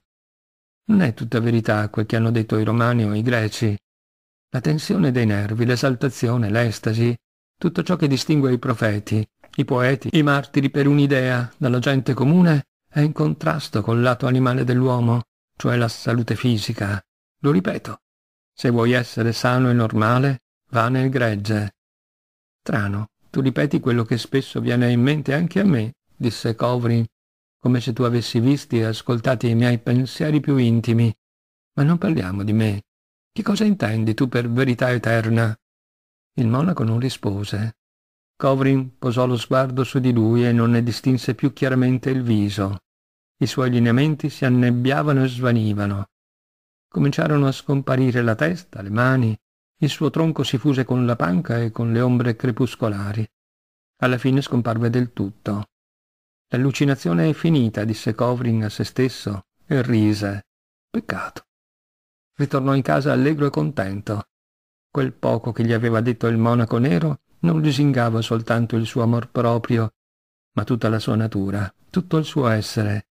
Non è tutta verità quel che hanno detto i romani o i greci. La tensione dei nervi, l'esaltazione, l'estasi, tutto ciò che distingue i profeti, i poeti, i martiri per un'idea dalla gente comune è in contrasto col lato animale dell'uomo, cioè la salute fisica. Lo ripeto. Se vuoi essere sano e normale, va nel gregge. Strano, tu ripeti quello che spesso viene in mente anche a me, disse Kovrin, come se tu avessi visti e ascoltati i miei pensieri più intimi. Ma non parliamo di me. Che cosa intendi tu per verità eterna? Il monaco non rispose. Kovrin posò lo sguardo su di lui e non ne distinse più chiaramente il viso. I suoi lineamenti si annebbiavano e svanivano. Cominciarono a scomparire la testa, le mani, il suo tronco si fuse con la panca e con le ombre crepuscolari. Alla fine scomparve del tutto. L'allucinazione è finita, disse Kovrin a se stesso, e rise. Peccato. Ritornò in casa allegro e contento. Quel poco che gli aveva detto il monaco nero non lusingava soltanto il suo amor proprio, ma tutta la sua natura, tutto il suo essere.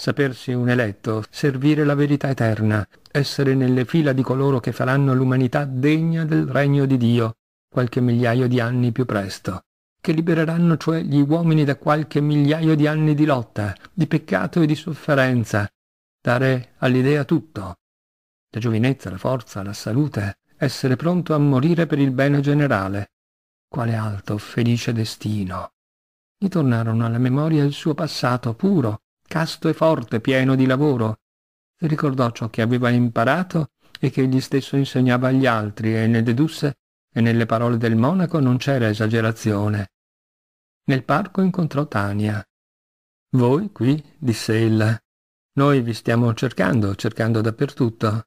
Sapersi un eletto, servire la verità eterna, essere nelle fila di coloro che faranno l'umanità degna del regno di Dio qualche migliaio di anni più presto, che libereranno cioè gli uomini da qualche migliaio di anni di lotta, di peccato e di sofferenza, dare all'idea tutto, la giovinezza, la forza, la salute, essere pronto a morire per il bene generale. Quale alto, felice destino! Gli tornarono alla memoria il suo passato puro, casto e forte, pieno di lavoro. E ricordò ciò che aveva imparato e che egli stesso insegnava agli altri, e ne dedusse che nelle parole del monaco non c'era esagerazione. Nel parco incontrò Tania. «Voi qui?» disse ella. «Noi vi stiamo cercando dappertutto.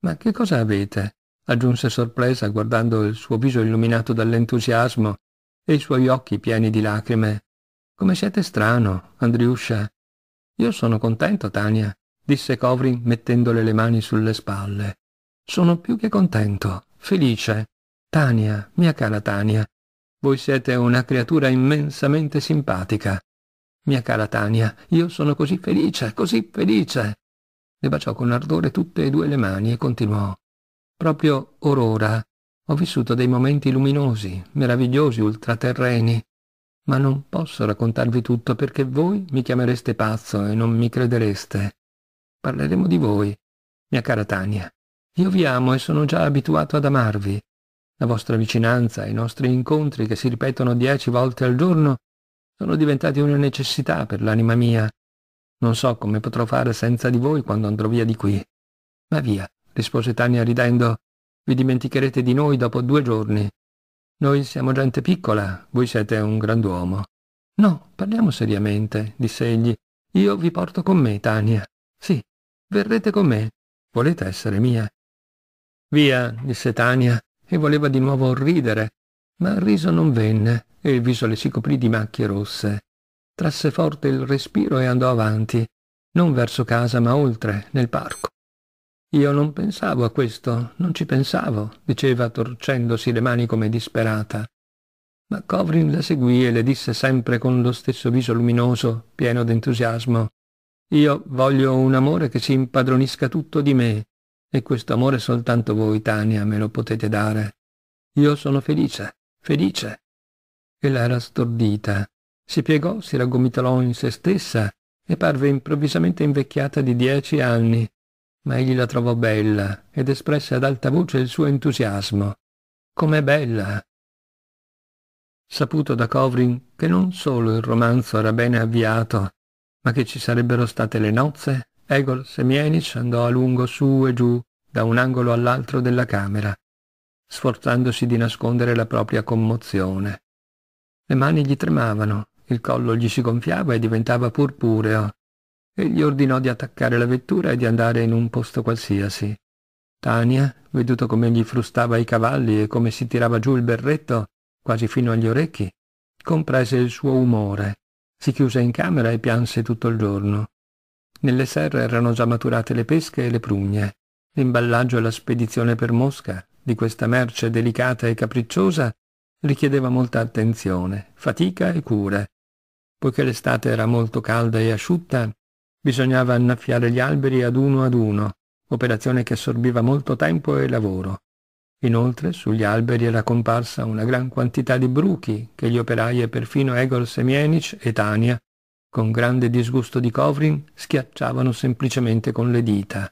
Ma che cosa avete?» aggiunse sorpresa, guardando il suo viso illuminato dall'entusiasmo e i suoi occhi pieni di lacrime. «Come siete strano, Andriusha!» «Io sono contento, Tania», disse Kovrin mettendole le mani sulle spalle. «Sono più che contento, felice. Tania, mia cara Tania, Voi siete una creatura immensamente simpatica. Mia cara Tania, io sono così felice, così felice!» Le baciò con ardore tutte e due le mani e continuò. «Proprio orora ho vissuto dei momenti luminosi, meravigliosi, ultraterreni, ma non posso raccontarvi tutto perché voi mi chiamereste pazzo e non mi credereste. Parleremo di voi, mia cara Tania. Io vi amo e sono già abituato ad amarvi. La vostra vicinanza, i nostri incontri che si ripetono 10 volte al giorno sono diventati una necessità per l'anima mia. Non so come potrò fare senza di voi quando andrò via di qui». «Ma via», rispose Tania ridendo, «vi dimenticherete di noi dopo 2 giorni. Noi siamo gente piccola, voi siete un grand'uomo». «No, parliamo seriamente», disse egli. «Io vi porto con me, Tania. Sì, verrete con me. Volete essere mia». «Via», disse Tania, e voleva di nuovo ridere, ma il riso non venne e il viso le si coprì di macchie rosse. Trasse forte il respiro e andò avanti, non verso casa ma oltre, nel parco. «Io non pensavo a questo, non ci pensavo», diceva torcendosi le mani come disperata. Ma Kovrin la seguì e le disse sempre con lo stesso viso luminoso, pieno d'entusiasmo: «Io voglio un amore che si impadronisca tutto di me. E questo amore soltanto voi, Tania, me lo potete dare. Io sono felice, felice». Ella era stordita, si piegò, si raggomitolò in se stessa e parve improvvisamente invecchiata di 10 anni, ma egli la trovò bella ed espresse ad alta voce il suo entusiasmo. «Com'è bella!» Saputo da Kovrin che non solo il romanzo era bene avviato, ma che ci sarebbero state le nozze, Yegor Semyonich andò a lungo su e giù, da un angolo all'altro della camera, sforzandosi di nascondere la propria commozione. Le mani gli tremavano, il collo gli si gonfiava e diventava purpureo. Egli ordinò di attaccare la vettura e di andare in un posto qualsiasi. Tania, veduto come gli frustava i cavalli e come si tirava giù il berretto, quasi fino agli orecchi, comprese il suo umore, si chiuse in camera e pianse tutto il giorno. Nelle serre erano già maturate le pesche e le prugne. L'imballaggio e la spedizione per Mosca di questa merce delicata e capricciosa richiedeva molta attenzione, fatica e cure. Poiché l'estate era molto calda e asciutta, bisognava annaffiare gli alberi ad uno, operazione che assorbiva molto tempo e lavoro. Inoltre sugli alberi era comparsa una gran quantità di bruchi che gli operai e perfino Yegor Semyonich e Tania, con grande disgusto di Kovrin, schiacciavano semplicemente con le dita.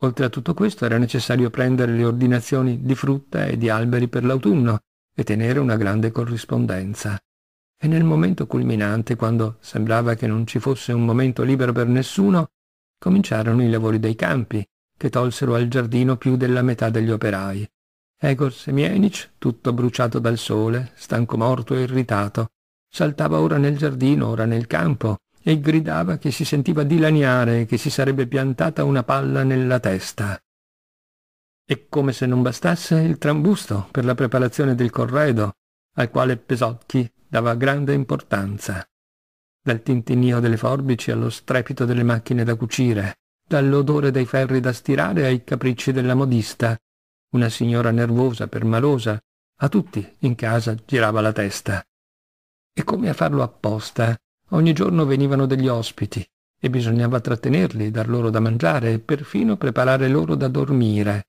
Oltre a tutto questo era necessario prendere le ordinazioni di frutta e di alberi per l'autunno e tenere una grande corrispondenza. E nel momento culminante, quando sembrava che non ci fosse un momento libero per nessuno, cominciarono i lavori dei campi, che tolsero al giardino più della metà degli operai. Yegor Semyonich, tutto bruciato dal sole, stanco morto e irritato, saltava ora nel giardino, ora nel campo, e gridava che si sentiva dilaniare e che si sarebbe piantata una palla nella testa. E come se non bastasse il trambusto per la preparazione del corredo, al quale Pesocchi dava grande importanza. Dal tintinnio delle forbici allo strepito delle macchine da cucire, dall'odore dei ferri da stirare ai capricci della modista, una signora nervosa, permalosa, a tutti in casa girava la testa. E come a farlo apposta, ogni giorno venivano degli ospiti e bisognava trattenerli, dar loro da mangiare e perfino preparare loro da dormire.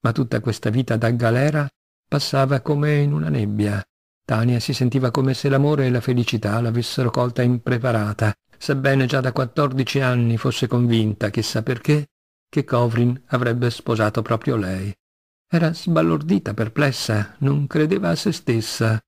Ma tutta questa vita da galera passava come in una nebbia. Tania si sentiva come se l'amore e la felicità l'avessero colta impreparata, sebbene già da 14 anni fosse convinta, chissà perché, che Kovrin avrebbe sposato proprio lei. Era sbalordita, perplessa, non credeva a se stessa.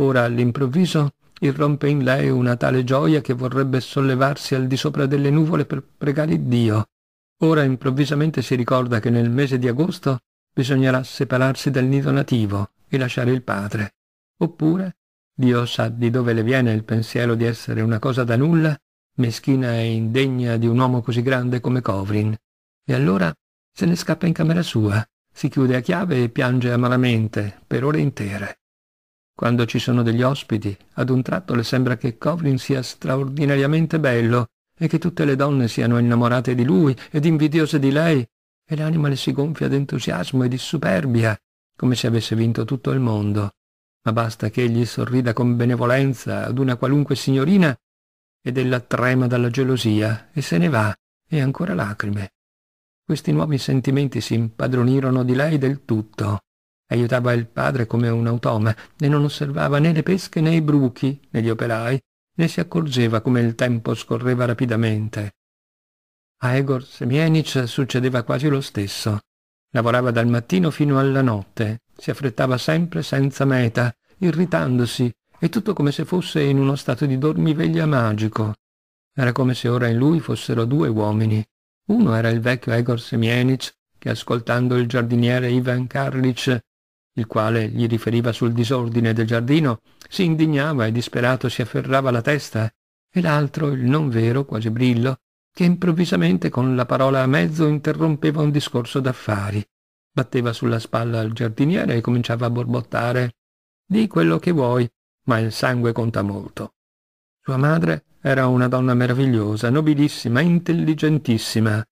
Ora, all'improvviso, irrompe in lei una tale gioia che vorrebbe sollevarsi al di sopra delle nuvole per pregare Dio. Ora, improvvisamente, si ricorda che nel mese di agosto bisognerà separarsi dal nido nativo e lasciare il padre. Oppure, Dio sa di dove le viene il pensiero di essere una cosa da nulla, meschina e indegna di un uomo così grande come Kovrin. E allora se ne scappa in camera sua, si chiude a chiave e piange amaramente per ore intere. Quando ci sono degli ospiti, ad un tratto le sembra che Kovrin sia straordinariamente bello e che tutte le donne siano innamorate di lui ed invidiose di lei, e l'anima le si gonfia d'entusiasmo e di superbia, come se avesse vinto tutto il mondo. ma basta che egli sorrida con benevolenza ad una qualunque signorina ed ella trema dalla gelosia e se ne va, e ancora lacrime. Questi nuovi sentimenti si impadronirono di lei del tutto. Aiutava il padre come un automa, e non osservava né le pesche né i bruchi, né gli operai, né si accorgeva come il tempo scorreva rapidamente. A Yegor Semyonich succedeva quasi lo stesso. Lavorava dal mattino fino alla notte, si affrettava sempre senza meta, irritandosi, e tutto come se fosse in uno stato di dormiveglia magico. Era come se ora in lui fossero due uomini. Uno era il vecchio Yegor Semyonich, che ascoltando il giardiniere Ivan Karlic, il quale gli riferiva sul disordine del giardino, si indignava e disperato si afferrava la testa, e l'altro, il non vero, quasi Brillo, che improvvisamente con la parola a mezzo interrompeva un discorso d'affari, batteva sulla spalla il giardiniere e cominciava a borbottare «Di quello che vuoi, ma il sangue conta molto». Sua madre era una donna meravigliosa, nobilissima, intelligentissima.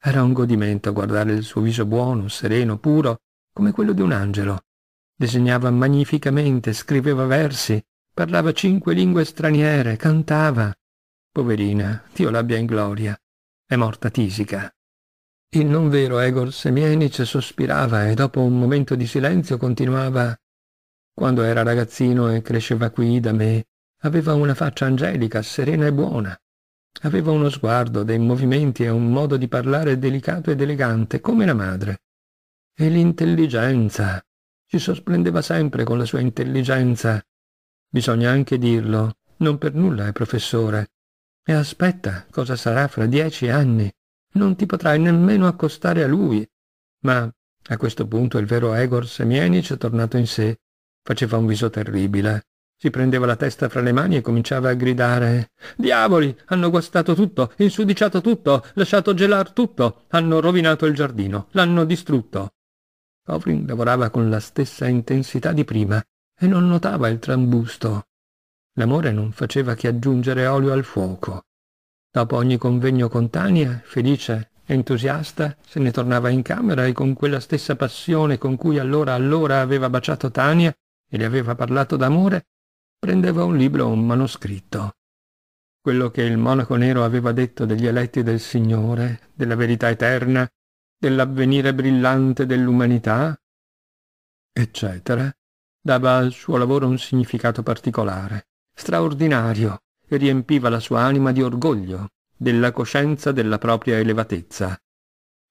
Era un godimento guardare il suo viso buono, sereno, puro, come quello di un angelo. Disegnava magnificamente, scriveva versi, parlava 5 lingue straniere, cantava. Poverina, Dio l'abbia in gloria. È morta tisica. Il non vero Yegor Semyonich sospirava e dopo un momento di silenzio continuava. Quando era ragazzino e cresceva qui da me, aveva una faccia angelica, serena e buona. Aveva uno sguardo, dei movimenti e un modo di parlare delicato ed elegante, come la madre. E l'intelligenza. Ci sorprendeva sempre con la sua intelligenza. Bisogna anche dirlo, non per nulla è professore. E aspetta, cosa sarà fra 10 anni? Non ti potrai nemmeno accostare a lui. Ma a questo punto il vero Yegor Semyonich, tornato in sé, faceva un viso terribile. Si prendeva la testa fra le mani e cominciava a gridare «Diavoli! Hanno guastato tutto, insudiciato tutto, lasciato gelar tutto, hanno rovinato il giardino, l'hanno distrutto!» Kovrin lavorava con la stessa intensità di prima e non notava il trambusto. L'amore non faceva che aggiungere olio al fuoco. Dopo ogni convegno con Tania, felice, entusiasta, se ne tornava in camera e con quella stessa passione con cui allora aveva baciato Tania e le aveva parlato d'amore, prendeva un libro o un manoscritto. Quello che il Monaco Nero aveva detto degli eletti del Signore, della verità eterna, dell'avvenire brillante dell'umanità, eccetera, dava al suo lavoro un significato particolare, straordinario, e riempiva la sua anima di orgoglio, della coscienza della propria elevatezza.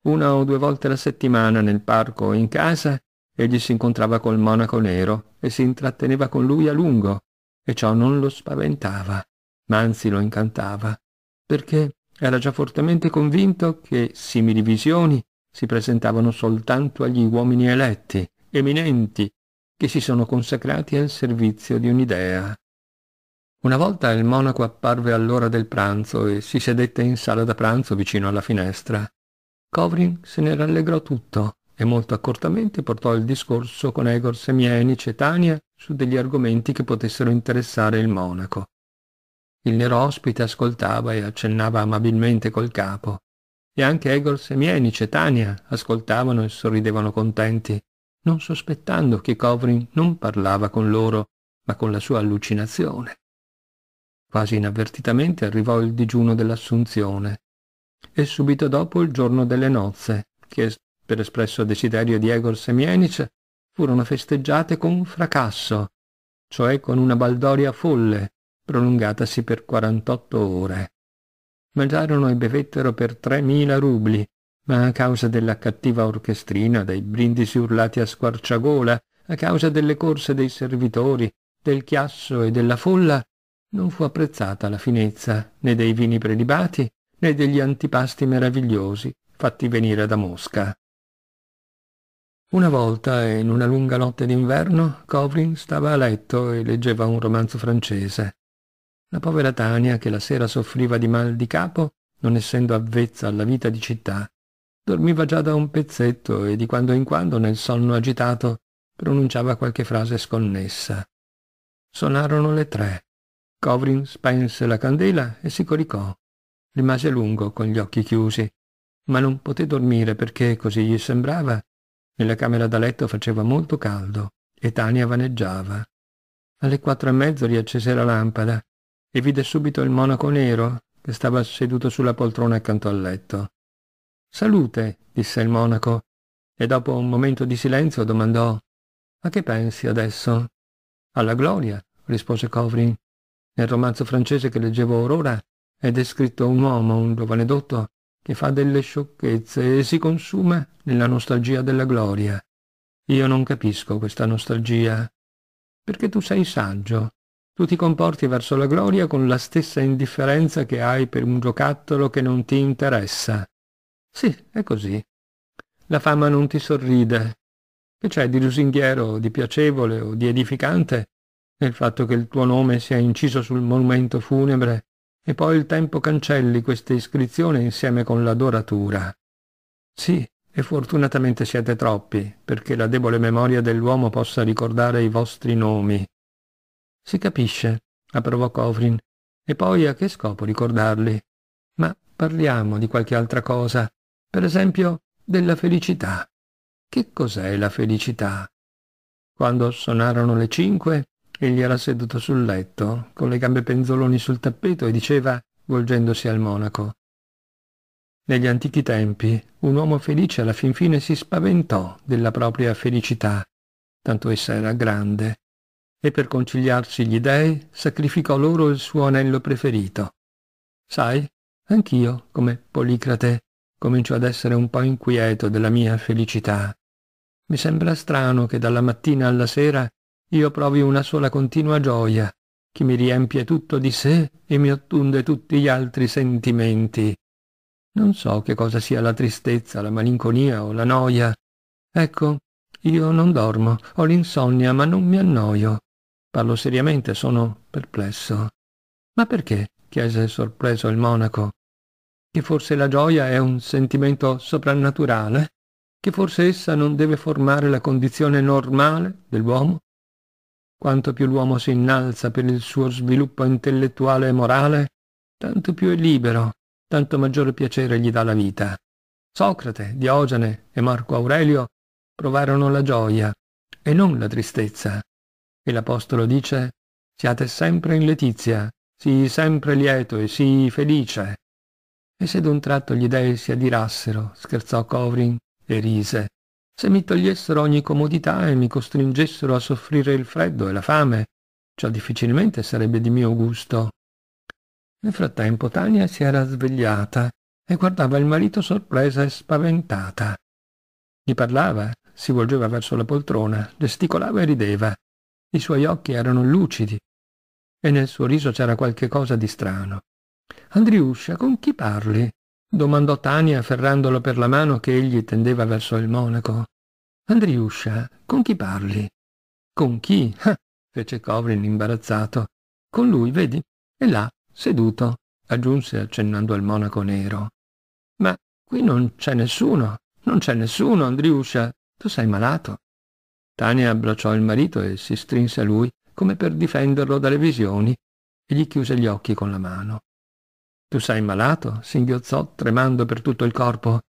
1 o 2 volte alla settimana nel parco o in casa egli si incontrava col Monaco Nero e si intratteneva con lui a lungo, e ciò non lo spaventava, ma anzi lo incantava, perché era già fortemente convinto che simili visioni si presentavano soltanto agli uomini eletti, eminenti, che si sono consacrati al servizio di un'idea. Una volta il monaco apparve all'ora del pranzo e si sedette in sala da pranzo vicino alla finestra. Kovrin se ne rallegrò tutto e molto accortamente portò il discorso con Yegor Semyonich e Tania su degli argomenti che potessero interessare il monaco. Il nero ospite ascoltava e accennava amabilmente col capo, e anche Yegor Semyonich e Tania ascoltavano e sorridevano contenti, non sospettando che Kovrin non parlava con loro, ma con la sua allucinazione. Quasi inavvertitamente arrivò il digiuno dell'Assunzione, e subito dopo il giorno delle nozze, che per espresso desiderio di Yegor Semyonich furono festeggiate con un fracasso, cioè con una baldoria folle, prolungatasi per 48 ore. Mangiarono e bevettero per 3.000 rubli, ma a causa della cattiva orchestrina, dei brindisi urlati a squarciagola, a causa delle corse dei servitori, del chiasso e della folla, non fu apprezzata la finezza né dei vini prelibati né degli antipasti meravigliosi fatti venire da Mosca. Una volta, in una lunga notte d'inverno, Kovrin stava a letto e leggeva un romanzo francese. La povera Tania, che la sera soffriva di mal di capo, non essendo avvezza alla vita di città, dormiva già da un pezzetto e di quando in quando, nel sonno agitato, pronunciava qualche frase sconnessa. Sonarono le 3. Kovrin spense la candela e si coricò. Rimase a lungo con gli occhi chiusi, ma non poté dormire perché, così gli sembrava, nella camera da letto faceva molto caldo e Tania vaneggiava. Alle 4:30 riaccese la lampada e vide subito il monaco nero che stava seduto sulla poltrona accanto al letto. «Salute», disse il monaco, e dopo un momento di silenzio domandò: «A che pensi adesso?» «Alla gloria», rispose Kovrin. «Nel romanzo francese che leggevo orora è descritto un uomo, un giovanedotto, che fa delle sciocchezze e si consuma nella nostalgia della gloria. Io non capisco questa nostalgia. Perché tu sei saggio. Tu ti comporti verso la gloria con la stessa indifferenza che hai per un giocattolo che non ti interessa. Sì, è così. La fama non ti sorride. Che c'è di lusinghiero o di piacevole o di edificante nel fatto che il tuo nome sia inciso sul monumento funebre e poi il tempo cancelli questa iscrizione insieme con la doratura? Sì, e fortunatamente siete troppi, perché la debole memoria dell'uomo possa ricordare i vostri nomi». «Si capisce», approvò Kovrin, «e poi a che scopo ricordarli? Ma parliamo di qualche altra cosa, per esempio della felicità. Che cos'è la felicità?» Quando sonarono le 5, egli era seduto sul letto, con le gambe penzoloni sul tappeto, e diceva, volgendosi al monaco: «Negli antichi tempi un uomo felice alla fin fine si spaventò della propria felicità, tanto essa era grande, e per conciliarsi gli dei sacrificò loro il suo anello preferito. Sai, anch'io, come Policrate, comincio ad essere un po' inquieto della mia felicità. Mi sembra strano che dalla mattina alla sera io provi una sola continua gioia, che mi riempie tutto di sé e mi ottunde tutti gli altri sentimenti. Non so che cosa sia la tristezza, la malinconia o la noia. Ecco, io non dormo, ho l'insonnia, ma non mi annoio. Parlo seriamente, sono perplesso». «Ma perché?», chiese sorpreso il monaco. «Che forse la gioia è un sentimento soprannaturale? Che forse essa non deve formare la condizione normale dell'uomo? Quanto più l'uomo si innalza per il suo sviluppo intellettuale e morale, tanto più è libero, tanto maggiore piacere gli dà la vita. Socrate, Diogene e Marco Aurelio provarono la gioia e non la tristezza. E l'Apostolo dice: siate sempre in letizia, sii sempre lieto e sii felice». «E se d'un tratto gli dei si adirassero», scherzò Kovrin e rise, «se mi togliessero ogni comodità e mi costringessero a soffrire il freddo e la fame, ciò difficilmente sarebbe di mio gusto». Nel frattempo Tania si era svegliata e guardava il marito sorpresa e spaventata. Gli parlava, si volgeva verso la poltrona, gesticolava e rideva. I suoi occhi erano lucidi e nel suo riso c'era qualche cosa di strano. «Andriuscia, con chi parli?» domandò Tania, afferrandolo per la mano che egli tendeva verso il monaco. «Andriuscia, con chi parli?» «Con chi?» fece Kovrin imbarazzato. «Con lui, vedi? È là, seduto», aggiunse accennando al monaco nero. «Ma qui non c'è nessuno, non c'è nessuno, Andriuscia, tu sei malato». Tania abbracciò il marito e si strinse a lui come per difenderlo dalle visioni e gli chiuse gli occhi con la mano. «Tu sei malato?» singhiozzò tremando per tutto il corpo.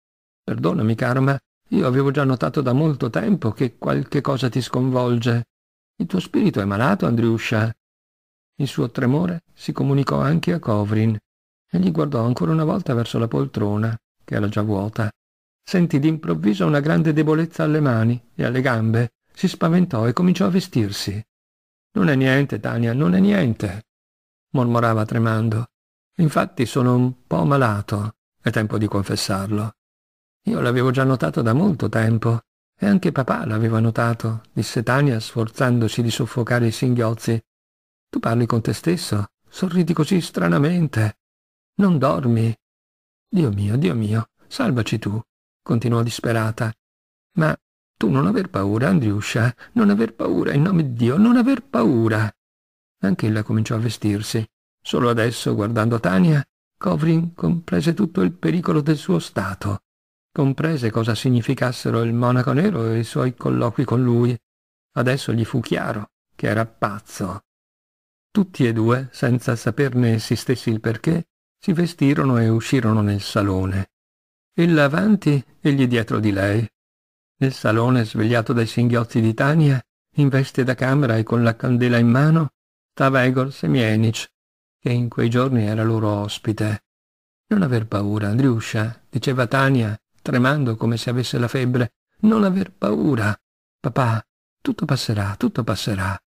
«Perdonami, caro, ma io avevo già notato da molto tempo che qualche cosa ti sconvolge. Il tuo spirito è malato, Andriuscia?» Il suo tremore si comunicò anche a Kovrin e gli guardò ancora una volta verso la poltrona, che era già vuota. Sentì d'improvviso una grande debolezza alle mani e alle gambe, si spaventò e cominciò a vestirsi. «Non è niente, Tania, non è niente», mormorava tremando. «Infatti sono un po' malato, è tempo di confessarlo. Io l'avevo già notato da molto tempo e anche papà l'aveva notato», disse Tania sforzandosi di soffocare i singhiozzi. «Tu parli con te stesso, sorridi così stranamente. Non dormi. Dio mio, salvaci tu», continuò disperata. «Ma tu non aver paura, Andriuscia, non aver paura, in nome di Dio, non aver paura». Anch'ella cominciò a vestirsi. Solo adesso, guardando Tania, Kovrin comprese tutto il pericolo del suo stato. Comprese cosa significassero il monaco nero e i suoi colloqui con lui. Adesso gli fu chiaro che era pazzo. Tutti e due, senza saperne essi stessi il perché, si vestirono e uscirono nel salone. Ella avanti, egli dietro di lei. Nel salone, svegliato dai singhiozzi di Tania, in veste da camera e con la candela in mano, stava Yegor Semyonich, che in quei giorni era loro ospite. «Non aver paura, Andriuscia», diceva Tania, tremando come se avesse la febbre. «Non aver paura. Papà, tutto passerà, tutto passerà».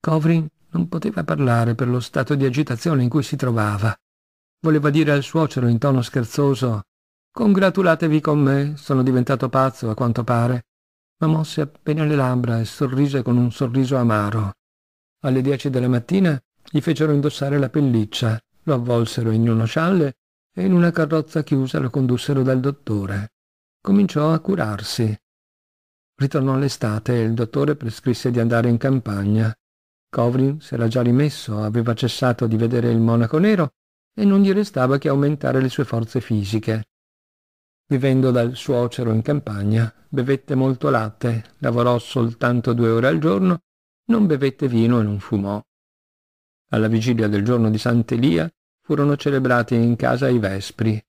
Kovrin non poteva parlare per lo stato di agitazione in cui si trovava. Voleva dire al suocero in tono scherzoso: «Congratulatevi con me, sono diventato pazzo a quanto pare», ma mosse appena le labbra e sorrise con un sorriso amaro. Alle 10 della mattina gli fecero indossare la pelliccia, lo avvolsero in uno scialle e in una carrozza chiusa lo condussero dal dottore. Cominciò a curarsi. Ritornò l'estate e il dottore prescrisse di andare in campagna. Kovrin s'era già rimesso, aveva cessato di vedere Il Monaco Nero e non gli restava che aumentare le sue forze fisiche. Vivendo dal suocero in campagna, bevette molto latte, lavorò soltanto 2 ore al giorno, non bevette vino e non fumò. Alla vigilia del giorno di Sant'Elia furono celebrati in casa i vespri.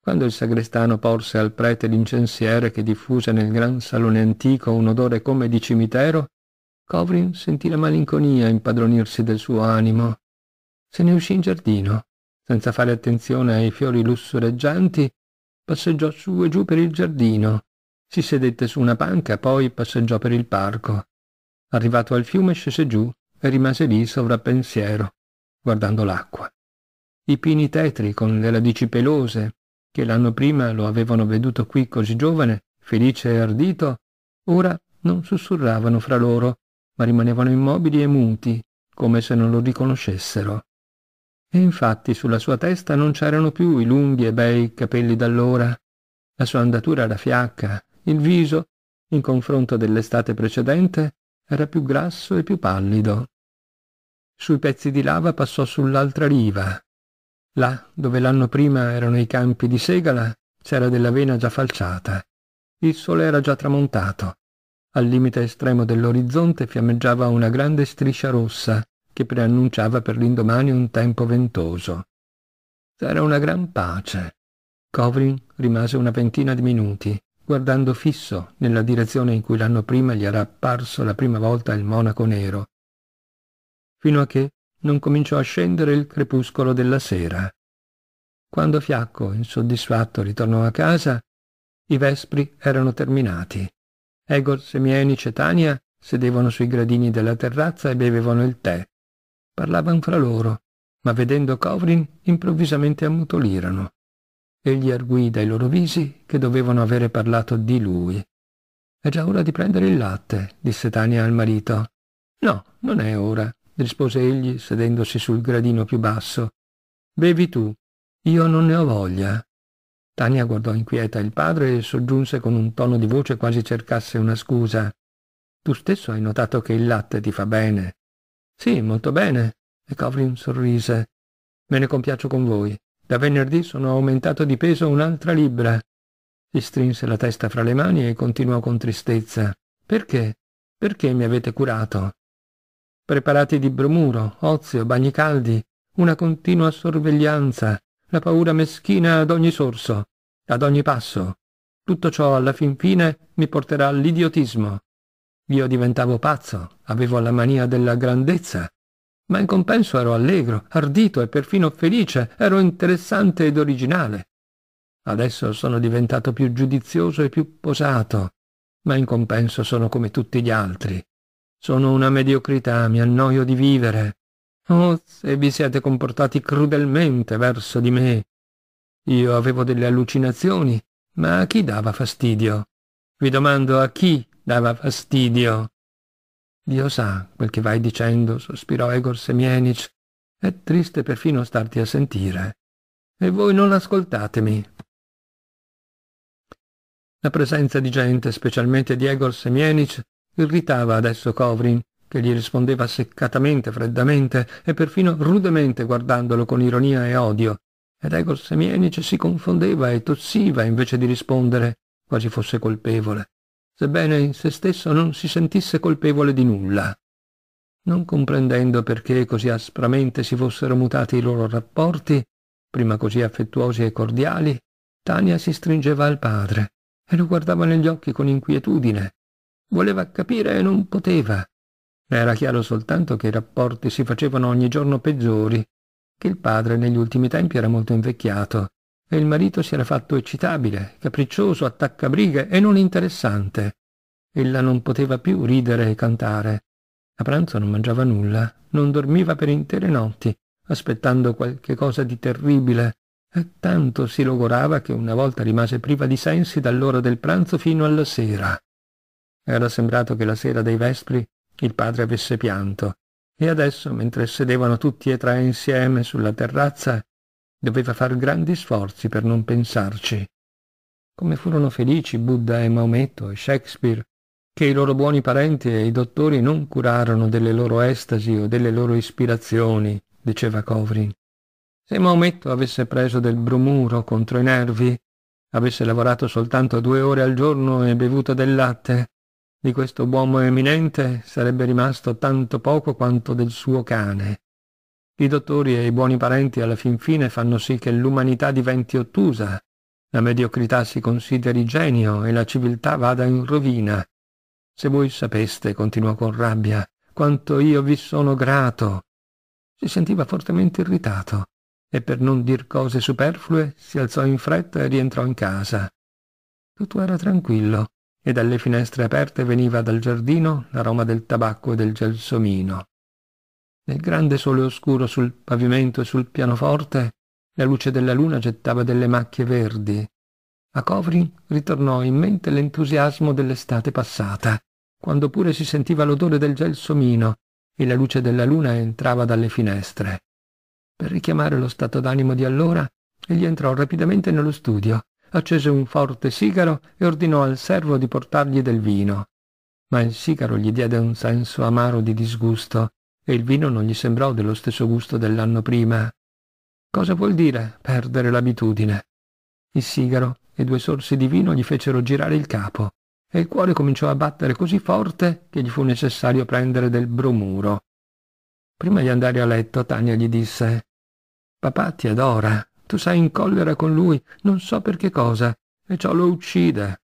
Quando il sagrestano porse al prete l'incensiere che diffuse nel gran salone antico un odore come di cimitero, Kovrin sentì la malinconia impadronirsi del suo animo. Se ne uscì in giardino, senza fare attenzione ai fiori lussureggianti. Passeggiò su e giù per il giardino, si sedette su una panca, poi passeggiò per il parco. Arrivato al fiume scese giù e rimase lì sovrappensiero, guardando l'acqua. I pini tetri con le radici pelose, che l'anno prima lo avevano veduto qui così giovane, felice e ardito, ora non sussurravano fra loro, ma rimanevano immobili e muti, come se non lo riconoscessero. E infatti sulla sua testa non c'erano più i lunghi e bei capelli d'allora. La sua andatura era fiacca, il viso, in confronto dell'estate precedente, era più grasso e più pallido. Sui pezzi di lava passò sull'altra riva. Là, dove l'anno prima erano i campi di segala, c'era dell'avena già falciata. Il sole era già tramontato. Al limite estremo dell'orizzonte fiammeggiava una grande striscia rossa, che preannunciava per l'indomani un tempo ventoso. C'era una gran pace. Kovrin rimase una ventina di minuti, guardando fisso nella direzione in cui l'anno prima gli era apparso la prima volta Il Monaco Nero, fino a che non cominciò a scendere il crepuscolo della sera. Quando fiacco, insoddisfatto, ritornò a casa, i vespri erano terminati. Yegor Semyonich e Tania sedevano sui gradini della terrazza e bevevano il tè. Parlavano fra loro, ma vedendo Kovrin improvvisamente ammutolirono. Egli arguì dai loro visi che dovevano avere parlato di lui. «È già ora di prendere il latte», disse Tania al marito. «No, non è ora», rispose egli sedendosi sul gradino più basso. «Bevi tu, io non ne ho voglia». Tania guardò inquieta il padre e soggiunse con un tono di voce quasi cercasse una scusa: «Tu stesso hai notato che il latte ti fa bene». «Sì, molto bene», e Kovrin sorrise. «Me ne compiaccio con voi. Da venerdì sono aumentato di peso 1 libra». Si strinse la testa fra le mani e continuò con tristezza: «Perché? Perché mi avete curato? Preparati di bromuro, ozio, bagni caldi, una continua sorveglianza, la paura meschina ad ogni sorso, ad ogni passo. Tutto ciò alla fin fine mi porterà all'idiotismo. Io diventavo pazzo, avevo la mania della grandezza, ma in compenso ero allegro, ardito e perfino felice, ero interessante ed originale. Adesso sono diventato più giudizioso e più posato, ma in compenso sono come tutti gli altri. Sono una mediocrità, mi annoio di vivere. Oh, se vi siete comportati crudelmente verso di me! Io avevo delle allucinazioni, ma a chi dava fastidio? Vi domando, a chi dava fastidio?» «Dio sa quel che vai dicendo», sospirò Yegor Semyonich. «È triste perfino starti a sentire. E voi non ascoltatemi». La presenza di gente, specialmente di Yegor Semyonich, irritava adesso Kovrin, che gli rispondeva seccatamente, freddamente e perfino rudemente, guardandolo con ironia e odio, ed Yegor Semyonich si confondeva e tossiva invece di rispondere, quasi fosse colpevole, sebbene in se stesso non si sentisse colpevole di nulla. Non comprendendo perché così aspramente si fossero mutati i loro rapporti, prima così affettuosi e cordiali, Tania si stringeva al padre e lo guardava negli occhi con inquietudine. Voleva capire e non poteva, Era chiaro soltanto che i rapporti si facevano ogni giorno peggiori, che il padre negli ultimi tempi era molto invecchiato e il marito si era fatto eccitabile, capriccioso, attaccabrighe e non interessante. Ella non poteva più ridere e cantare. A pranzo non mangiava nulla, non dormiva per intere notti, aspettando qualche cosa di terribile, e tanto si logorava che una volta rimase priva di sensi dall'ora del pranzo fino alla sera. Era sembrato che la sera dei vespri il padre avesse pianto, e adesso, mentre sedevano tutti e tre insieme sulla terrazza, doveva far grandi sforzi per non pensarci. Come furono felici Buddha e Maometto e Shakespeare, che i loro buoni parenti e i dottori non curarono delle loro estasi o delle loro ispirazioni, diceva Kovrin. Se Maometto avesse preso del bromuro contro i nervi, avesse lavorato soltanto 2 ore al giorno e bevuto del latte, di questo uomo eminente sarebbe rimasto tanto poco quanto del suo cane. I dottori e i buoni parenti alla fin fine fanno sì che l'umanità diventi ottusa, la mediocrità si consideri genio e la civiltà vada in rovina. Se voi sapeste, continuò con rabbia, quanto io vi sono grato. Si sentiva fortemente irritato e, per non dir cose superflue, si alzò in fretta e rientrò in casa. Tutto era tranquillo e dalle finestre aperte veniva dal giardino l'aroma del tabacco e del gelsomino. Nel grande sole oscuro sul pavimento e sul pianoforte la luce della luna gettava delle macchie verdi. A Kovrin ritornò in mente l'entusiasmo dell'estate passata, quando pure si sentiva l'odore del gelsomino e la luce della luna entrava dalle finestre. Per richiamare lo stato d'animo di allora, egli entrò rapidamente nello studio, accese un forte sigaro e ordinò al servo di portargli del vino. Ma il sigaro gli diede un senso amaro di disgusto e il vino non gli sembrò dello stesso gusto dell'anno prima. Cosa vuol dire perdere l'abitudine? Il sigaro e 2 sorsi di vino gli fecero girare il capo e il cuore cominciò a battere così forte che gli fu necessario prendere del bromuro. Prima di andare a letto Tania gli disse: «Papà ti adora, tu sei in collera con lui, non so per che cosa, e ciò lo uccide.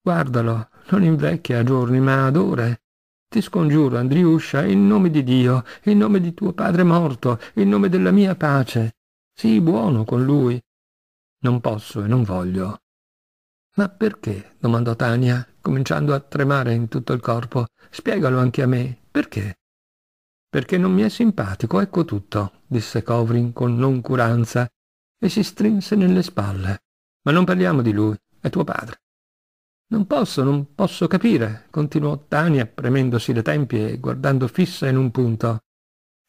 Guardalo, non invecchia a giorni ma ad ore. Ti scongiuro, Andriuscia, in nome di Dio, in nome di tuo padre morto, in nome della mia pace. Sii buono con lui». «Non posso e non voglio». «Ma perché?» domandò Tania, cominciando a tremare in tutto il corpo. «Spiegalo anche a me. Perché?» «Perché non mi è simpatico, ecco tutto», disse Kovrin con noncuranza e si strinse nelle spalle. «Ma non parliamo di lui, è tuo padre». «Non posso capire», continuò Tania, premendosi le tempie e guardando fissa in un punto.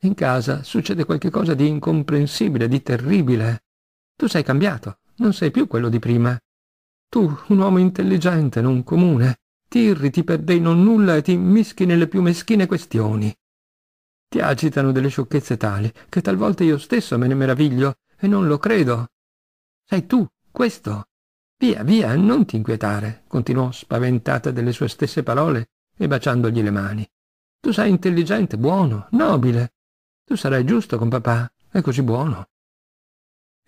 «In casa succede qualche cosa di incomprensibile, di terribile. Tu sei cambiato, non sei più quello di prima. Tu, un uomo intelligente, non comune, ti irriti per dei non nulla e ti immischi nelle più meschine questioni. Ti agitano delle sciocchezze tali che talvolta io stesso me ne meraviglio e non lo credo. Sei tu, questo. Via, via, non ti inquietare», continuò spaventata delle sue stesse parole e baciandogli le mani. «Tu sei intelligente, buono, nobile. Tu sarai giusto con papà, è così buono».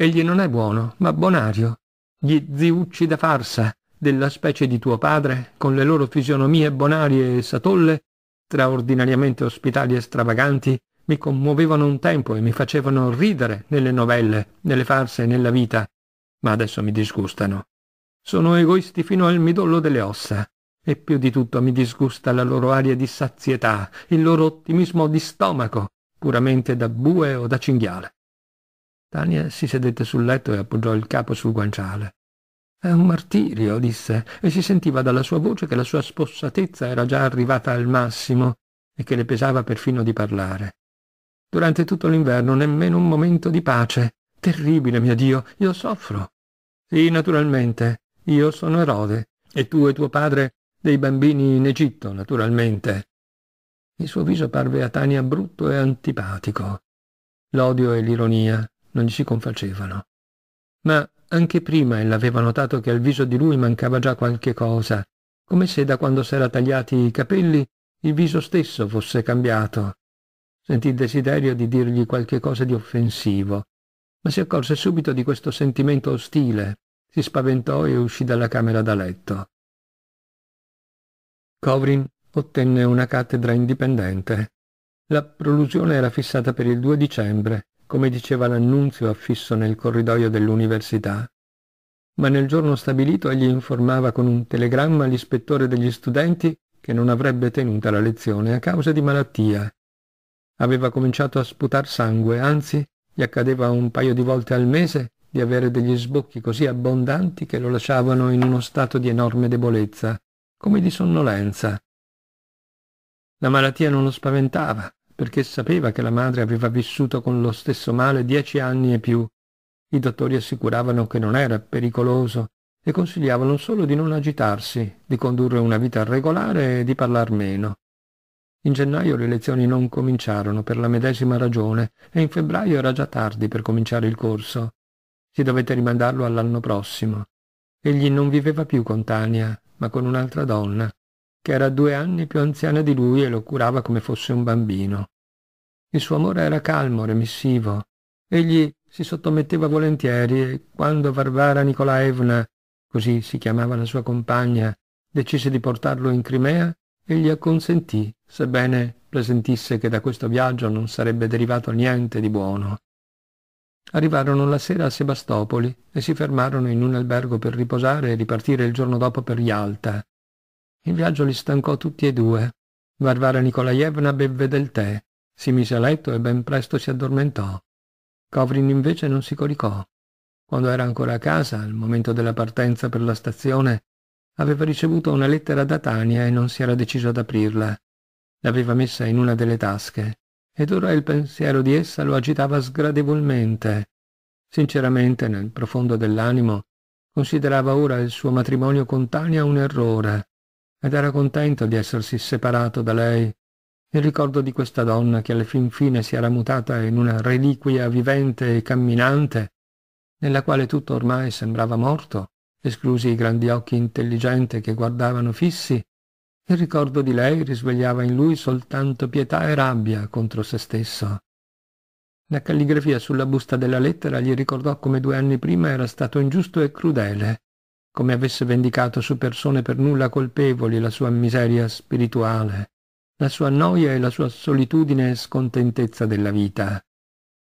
«Egli non è buono, ma bonario. Gli ziucci da farsa, della specie di tuo padre, con le loro fisionomie bonarie e satolle, straordinariamente ospitali e stravaganti, mi commuovevano un tempo e mi facevano ridere nelle novelle, nelle farse e nella vita, ma adesso mi disgustano. Sono egoisti fino al midollo delle ossa, e più di tutto mi disgusta la loro aria di sazietà, il loro ottimismo di stomaco, puramente da bue o da cinghiale». Tania si sedette sul letto e appoggiò il capo sul guanciale. «È un martirio», disse, e si sentiva dalla sua voce che la sua spossatezza era già arrivata al massimo e che le pesava perfino di parlare. «Durante tutto l'inverno nemmeno un momento di pace. Terribile, mio Dio, io soffro. Sì, naturalmente, io sono Erode, e tu e tuo padre dei bambini in Egitto, naturalmente». Il suo viso parve a Tania brutto e antipatico. L'odio e l'ironia non gli si confacevano. Ma anche prima ella aveva notato che al viso di lui mancava già qualche cosa, come se da quando s'era tagliati i capelli il viso stesso fosse cambiato. Sentì il desiderio di dirgli qualche cosa di offensivo, ma si accorse subito di questo sentimento ostile, si spaventò e uscì dalla camera da letto. Kovrin ottenne una cattedra indipendente. La prolusione era fissata per il 2 dicembre, come diceva l'annunzio affisso nel corridoio dell'università. Ma nel giorno stabilito egli informava con un telegramma l'ispettore degli studenti che non avrebbe tenuta la lezione a causa di malattia. Aveva cominciato a sputar sangue, anzi, gli accadeva un paio di volte al mese di avere degli sbocchi così abbondanti che lo lasciavano in uno stato di enorme debolezza, come di sonnolenza. La malattia non lo spaventava, perché sapeva che la madre aveva vissuto con lo stesso male 10 anni e più. I dottori assicuravano che non era pericoloso e consigliavano solo di non agitarsi, di condurre una vita regolare e di parlar meno. In gennaio le lezioni non cominciarono per la medesima ragione e in febbraio era già tardi per cominciare il corso. Si dovette rimandarlo all'anno prossimo. Egli non viveva più con Tania, ma con un'altra donna, che era 2 anni più anziana di lui e lo curava come fosse un bambino. Il suo amore era calmo, remissivo. Egli si sottometteva volentieri e quando Varvara Nikolaevna, così si chiamava la sua compagna, decise di portarlo in Crimea, egli acconsentì, sebbene presentisse che da questo viaggio non sarebbe derivato niente di buono. Arrivarono la sera a Sebastopoli e si fermarono in un albergo per riposare e ripartire il giorno dopo per Yalta. Il viaggio li stancò tutti e due. Varvara Nikolaevna bevve del tè, si mise a letto e ben presto si addormentò. Kovrin invece non si coricò. Quando era ancora a casa, al momento della partenza per la stazione, aveva ricevuto una lettera da Tania e non si era deciso ad aprirla. L'aveva messa in una delle tasche, ed ora il pensiero di essa lo agitava sgradevolmente. Sinceramente, nel profondo dell'animo, considerava ora il suo matrimonio con Tania un errore, ed era contento di essersi separato da lei. Il ricordo di questa donna che alla fin fine si era mutata in una reliquia vivente e camminante, nella quale tutto ormai sembrava morto, esclusi i grandi occhi intelligenti che guardavano fissi, il ricordo di lei risvegliava in lui soltanto pietà e rabbia contro se stesso. La calligrafia sulla busta della lettera gli ricordò come 2 anni prima era stato ingiusto e crudele, come avesse vendicato su persone per nulla colpevoli la sua miseria spirituale, la sua noia e la sua solitudine e scontentezza della vita.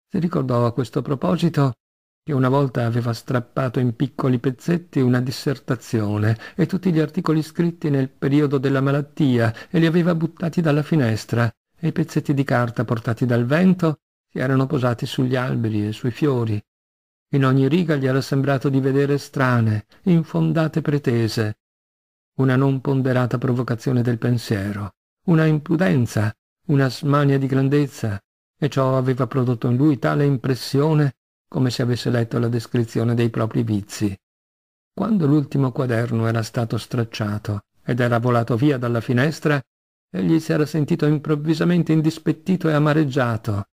Si ricordò a questo proposito che una volta aveva strappato in piccoli pezzetti una dissertazione e tutti gli articoli scritti nel periodo della malattia e li aveva buttati dalla finestra e i pezzetti di carta portati dal vento si erano posati sugli alberi e sui fiori. In ogni riga gli era sembrato di vedere strane, infondate pretese, una non ponderata provocazione del pensiero, una impudenza, una smania di grandezza, e ciò aveva prodotto in lui tale impressione come se avesse letto la descrizione dei propri vizi. Quando l'ultimo quaderno era stato stracciato ed era volato via dalla finestra, egli si era sentito improvvisamente indispettito e amareggiato.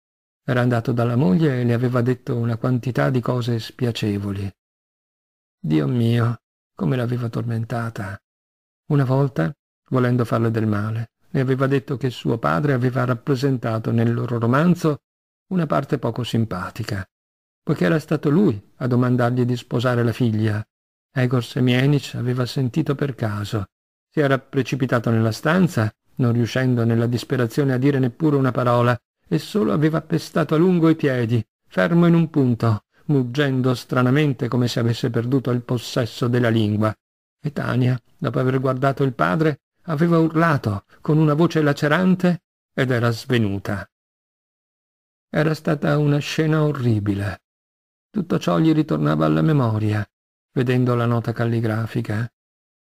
Era andato dalla moglie e le aveva detto una quantità di cose spiacevoli. Dio mio, come l'aveva tormentata! Una volta, volendo farle del male, le aveva detto che suo padre aveva rappresentato nel loro romanzo una parte poco simpatica, poiché era stato lui a domandargli di sposare la figlia. Yegor Semyonich aveva sentito per caso, si era precipitato nella stanza, non riuscendo nella disperazione a dire neppure una parola, e solo aveva pestato a lungo i piedi, fermo in un punto, muggendo stranamente come se avesse perduto il possesso della lingua. E Tania, dopo aver guardato il padre, aveva urlato con una voce lacerante ed era svenuta. Era stata una scena orribile. Tutto ciò gli ritornava alla memoria, vedendo la nota calligrafica.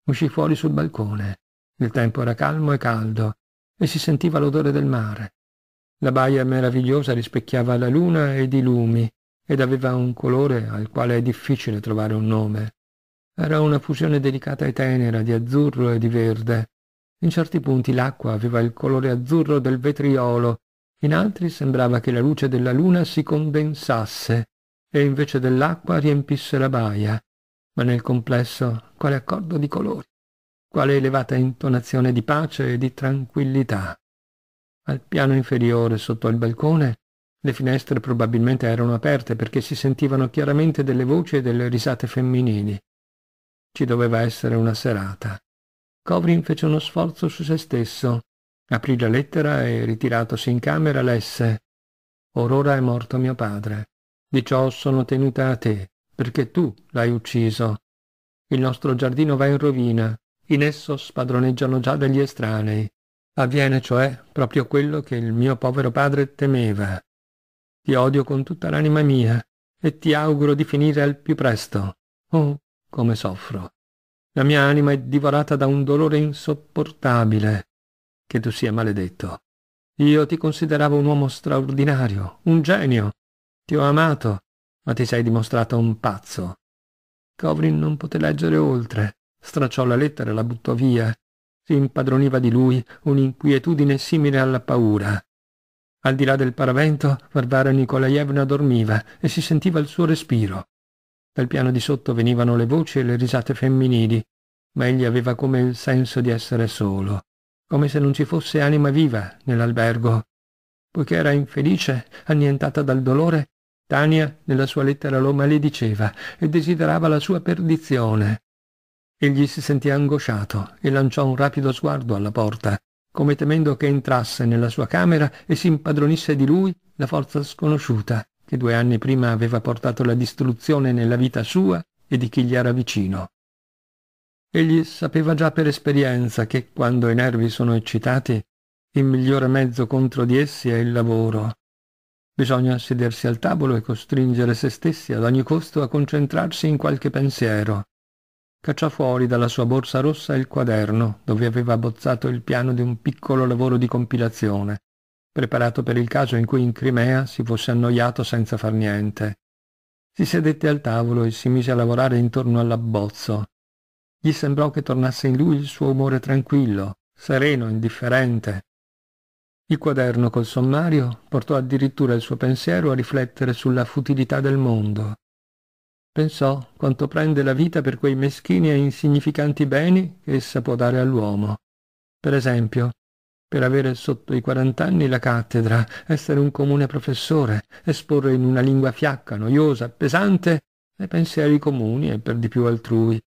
Uscì fuori sul balcone. Il tempo era calmo e caldo e si sentiva l'odore del mare. La baia meravigliosa rispecchiava la luna ed i lumi ed aveva un colore al quale è difficile trovare un nome. Era una fusione delicata e tenera di azzurro e di verde. In certi punti l'acqua aveva il colore azzurro del vetriolo, in altri sembrava che la luce della luna si condensasse e invece dell'acqua riempisse la baia. Ma nel complesso, quale accordo di colori, quale elevata intonazione di pace e di tranquillità! Al piano inferiore, sotto il balcone, le finestre probabilmente erano aperte perché si sentivano chiaramente delle voci e delle risate femminili. Ci doveva essere una serata. Kovrin fece uno sforzo su se stesso, aprì la lettera e, ritiratosi in camera, lesse: «Or ora è morto mio padre. Di ciò sono tenuta a te, perché tu l'hai ucciso. Il nostro giardino va in rovina, in esso spadroneggiano già degli estranei. Avviene, cioè, proprio quello che il mio povero padre temeva. Ti odio con tutta l'anima mia e ti auguro di finire al più presto. Oh, come soffro! La mia anima è divorata da un dolore insopportabile. Che tu sia maledetto. Io ti consideravo un uomo straordinario, un genio. Ti ho amato, ma ti sei dimostrato un pazzo». Kovrin non poté leggere oltre, stracciò la lettera e la buttò via. Si impadroniva di lui un'inquietudine simile alla paura. Al di là del paravento, Varvara Nikolaevna dormiva e si sentiva il suo respiro. Dal piano di sotto venivano le voci e le risate femminili, ma egli aveva come il senso di essere solo, come se non ci fosse anima viva nell'albergo. Poiché era infelice, annientata dal dolore, Tania nella sua lettera lo malediceva e desiderava la sua perdizione. Egli si sentì angosciato e lanciò un rapido sguardo alla porta, come temendo che entrasse nella sua camera e si impadronisse di lui la forza sconosciuta che 2 anni prima aveva portato la distruzione nella vita sua e di chi gli era vicino. Egli sapeva già per esperienza che, quando i nervi sono eccitati, il migliore mezzo contro di essi è il lavoro. Bisogna sedersi al tavolo e costringere se stessi ad ogni costo a concentrarsi in qualche pensiero. Cacciò fuori dalla sua borsa rossa il quaderno dove aveva abbozzato il piano di un piccolo lavoro di compilazione, preparato per il caso in cui in Crimea si fosse annoiato senza far niente. Si sedette al tavolo e si mise a lavorare intorno all'abbozzo. Gli sembrò che tornasse in lui il suo umore tranquillo, sereno, indifferente. Il quaderno col sommario portò addirittura il suo pensiero a riflettere sulla futilità del mondo. Pensò quanto prende la vita per quei meschini e insignificanti beni che essa può dare all'uomo. Per esempio, per avere sotto i 40 anni la cattedra, essere un comune professore, esporre in una lingua fiacca, noiosa, pesante, ai pensieri comuni e per di più altrui,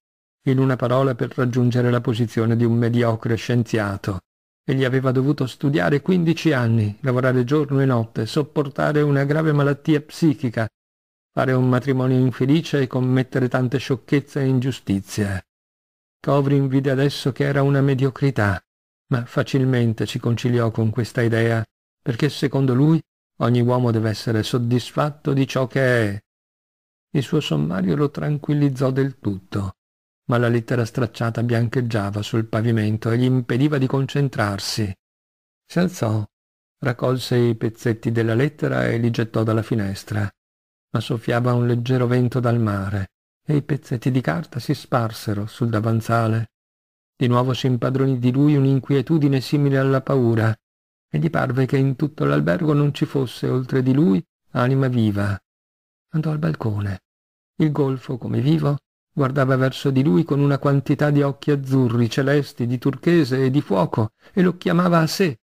in una parola per raggiungere la posizione di un mediocre scienziato. Egli aveva dovuto studiare 15 anni, lavorare giorno e notte, sopportare una grave malattia psichica, fare un matrimonio infelice e commettere tante sciocchezze e ingiustizie. Kovrin vide adesso che era una mediocrità, ma facilmente si conciliò con questa idea, perché secondo lui ogni uomo deve essere soddisfatto di ciò che è. Il suo sommario lo tranquillizzò del tutto, ma la lettera stracciata biancheggiava sul pavimento e gli impediva di concentrarsi. Si alzò, raccolse i pezzetti della lettera e li gettò dalla finestra. Ma soffiava un leggero vento dal mare e i pezzetti di carta si sparsero sul davanzale. Di nuovo si impadronì di lui un'inquietudine simile alla paura e gli parve che in tutto l'albergo non ci fosse, oltre di lui, anima viva. Andò al balcone. Il golfo, come vivo, guardava verso di lui con una quantità di occhi azzurri, celesti, di turchese e di fuoco, e lo chiamava a sé.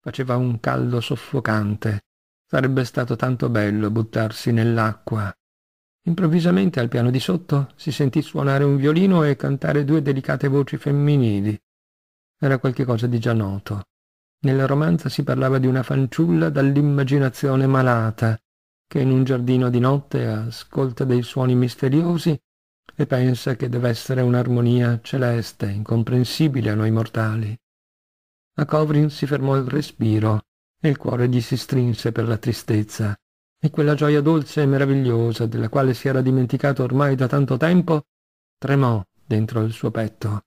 Faceva un caldo soffocante. Sarebbe stato tanto bello buttarsi nell'acqua. Improvvisamente al piano di sotto si sentì suonare un violino e cantare 2 delicate voci femminili. Era qualche cosa di già noto. Nella romanza si parlava di una fanciulla dall'immaginazione malata, che in un giardino di notte ascolta dei suoni misteriosi e pensa che deve essere un'armonia celeste, incomprensibile a noi mortali. A Kovrin si fermò il respiro e il cuore gli si strinse per la tristezza, e quella gioia dolce e meravigliosa, della quale si era dimenticato ormai da tanto tempo, tremò dentro il suo petto.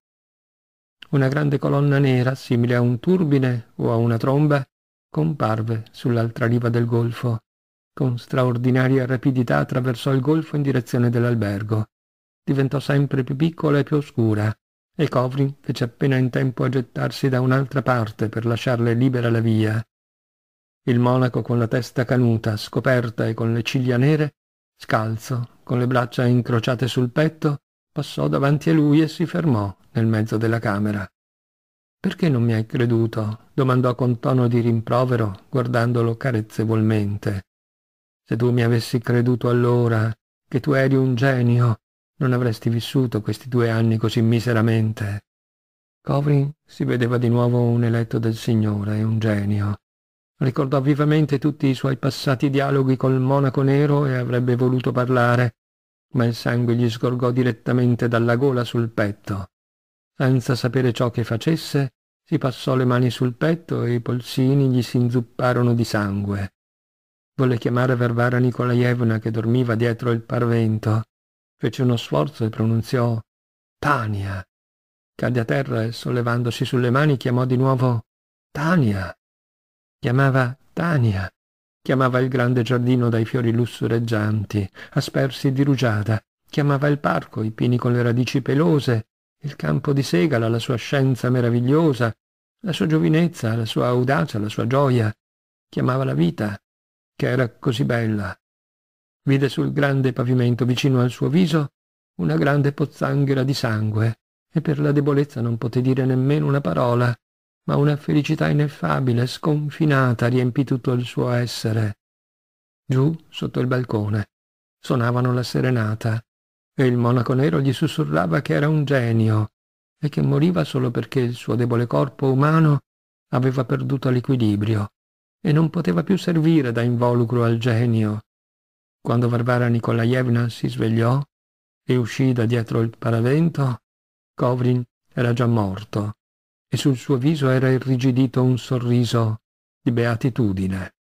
Una grande colonna nera, simile a un turbine o a una tromba, comparve sull'altra riva del golfo. Con straordinaria rapidità attraversò il golfo in direzione dell'albergo. Diventò sempre più piccola e più oscura, e Kovrin fece appena in tempo a gettarsi da un'altra parte per lasciarle libera la via. Il monaco, con la testa canuta, scoperta e con le ciglia nere, scalzo, con le braccia incrociate sul petto, passò davanti a lui e si fermò nel mezzo della camera. «Perché non mi hai creduto?» domandò con tono di rimprovero, guardandolo carezzevolmente. «Se tu mi avessi creduto allora, che tu eri un genio, non avresti vissuto questi 2 anni così miseramente». Kovrin si vedeva di nuovo un eletto del Signore e un genio. Ricordò vivamente tutti i suoi passati dialoghi col monaco nero e avrebbe voluto parlare, ma il sangue gli sgorgò direttamente dalla gola sul petto. Senza sapere ciò che facesse, si passò le mani sul petto e i polsini gli si inzupparono di sangue. Volle chiamare Varvara Nikolaevna, che dormiva dietro il parvento. Fece uno sforzo e pronunziò «Tania». Cadde a terra e, sollevandosi sulle mani, chiamò di nuovo «Tania». Chiamava Tania, chiamava il grande giardino dai fiori lussureggianti, aspersi di rugiada, chiamava il parco, i pini con le radici pelose, il campo di segala, la sua scienza meravigliosa, la sua giovinezza, la sua audacia, la sua gioia, chiamava la vita, che era così bella. Vide sul grande pavimento vicino al suo viso una grande pozzanghera di sangue e per la debolezza non poté dire nemmeno una parola. Ma una felicità ineffabile, sconfinata, riempì tutto il suo essere. Giù, sotto il balcone, suonavano la serenata, e il monaco nero gli sussurrava che era un genio, e che moriva solo perché il suo debole corpo umano aveva perduto l'equilibrio, e non poteva più servire da involucro al genio. Quando Varvara Nikolaevna si svegliò e uscì da dietro il paravento, Kovrin era già morto. E sul suo viso era irrigidito un sorriso di beatitudine.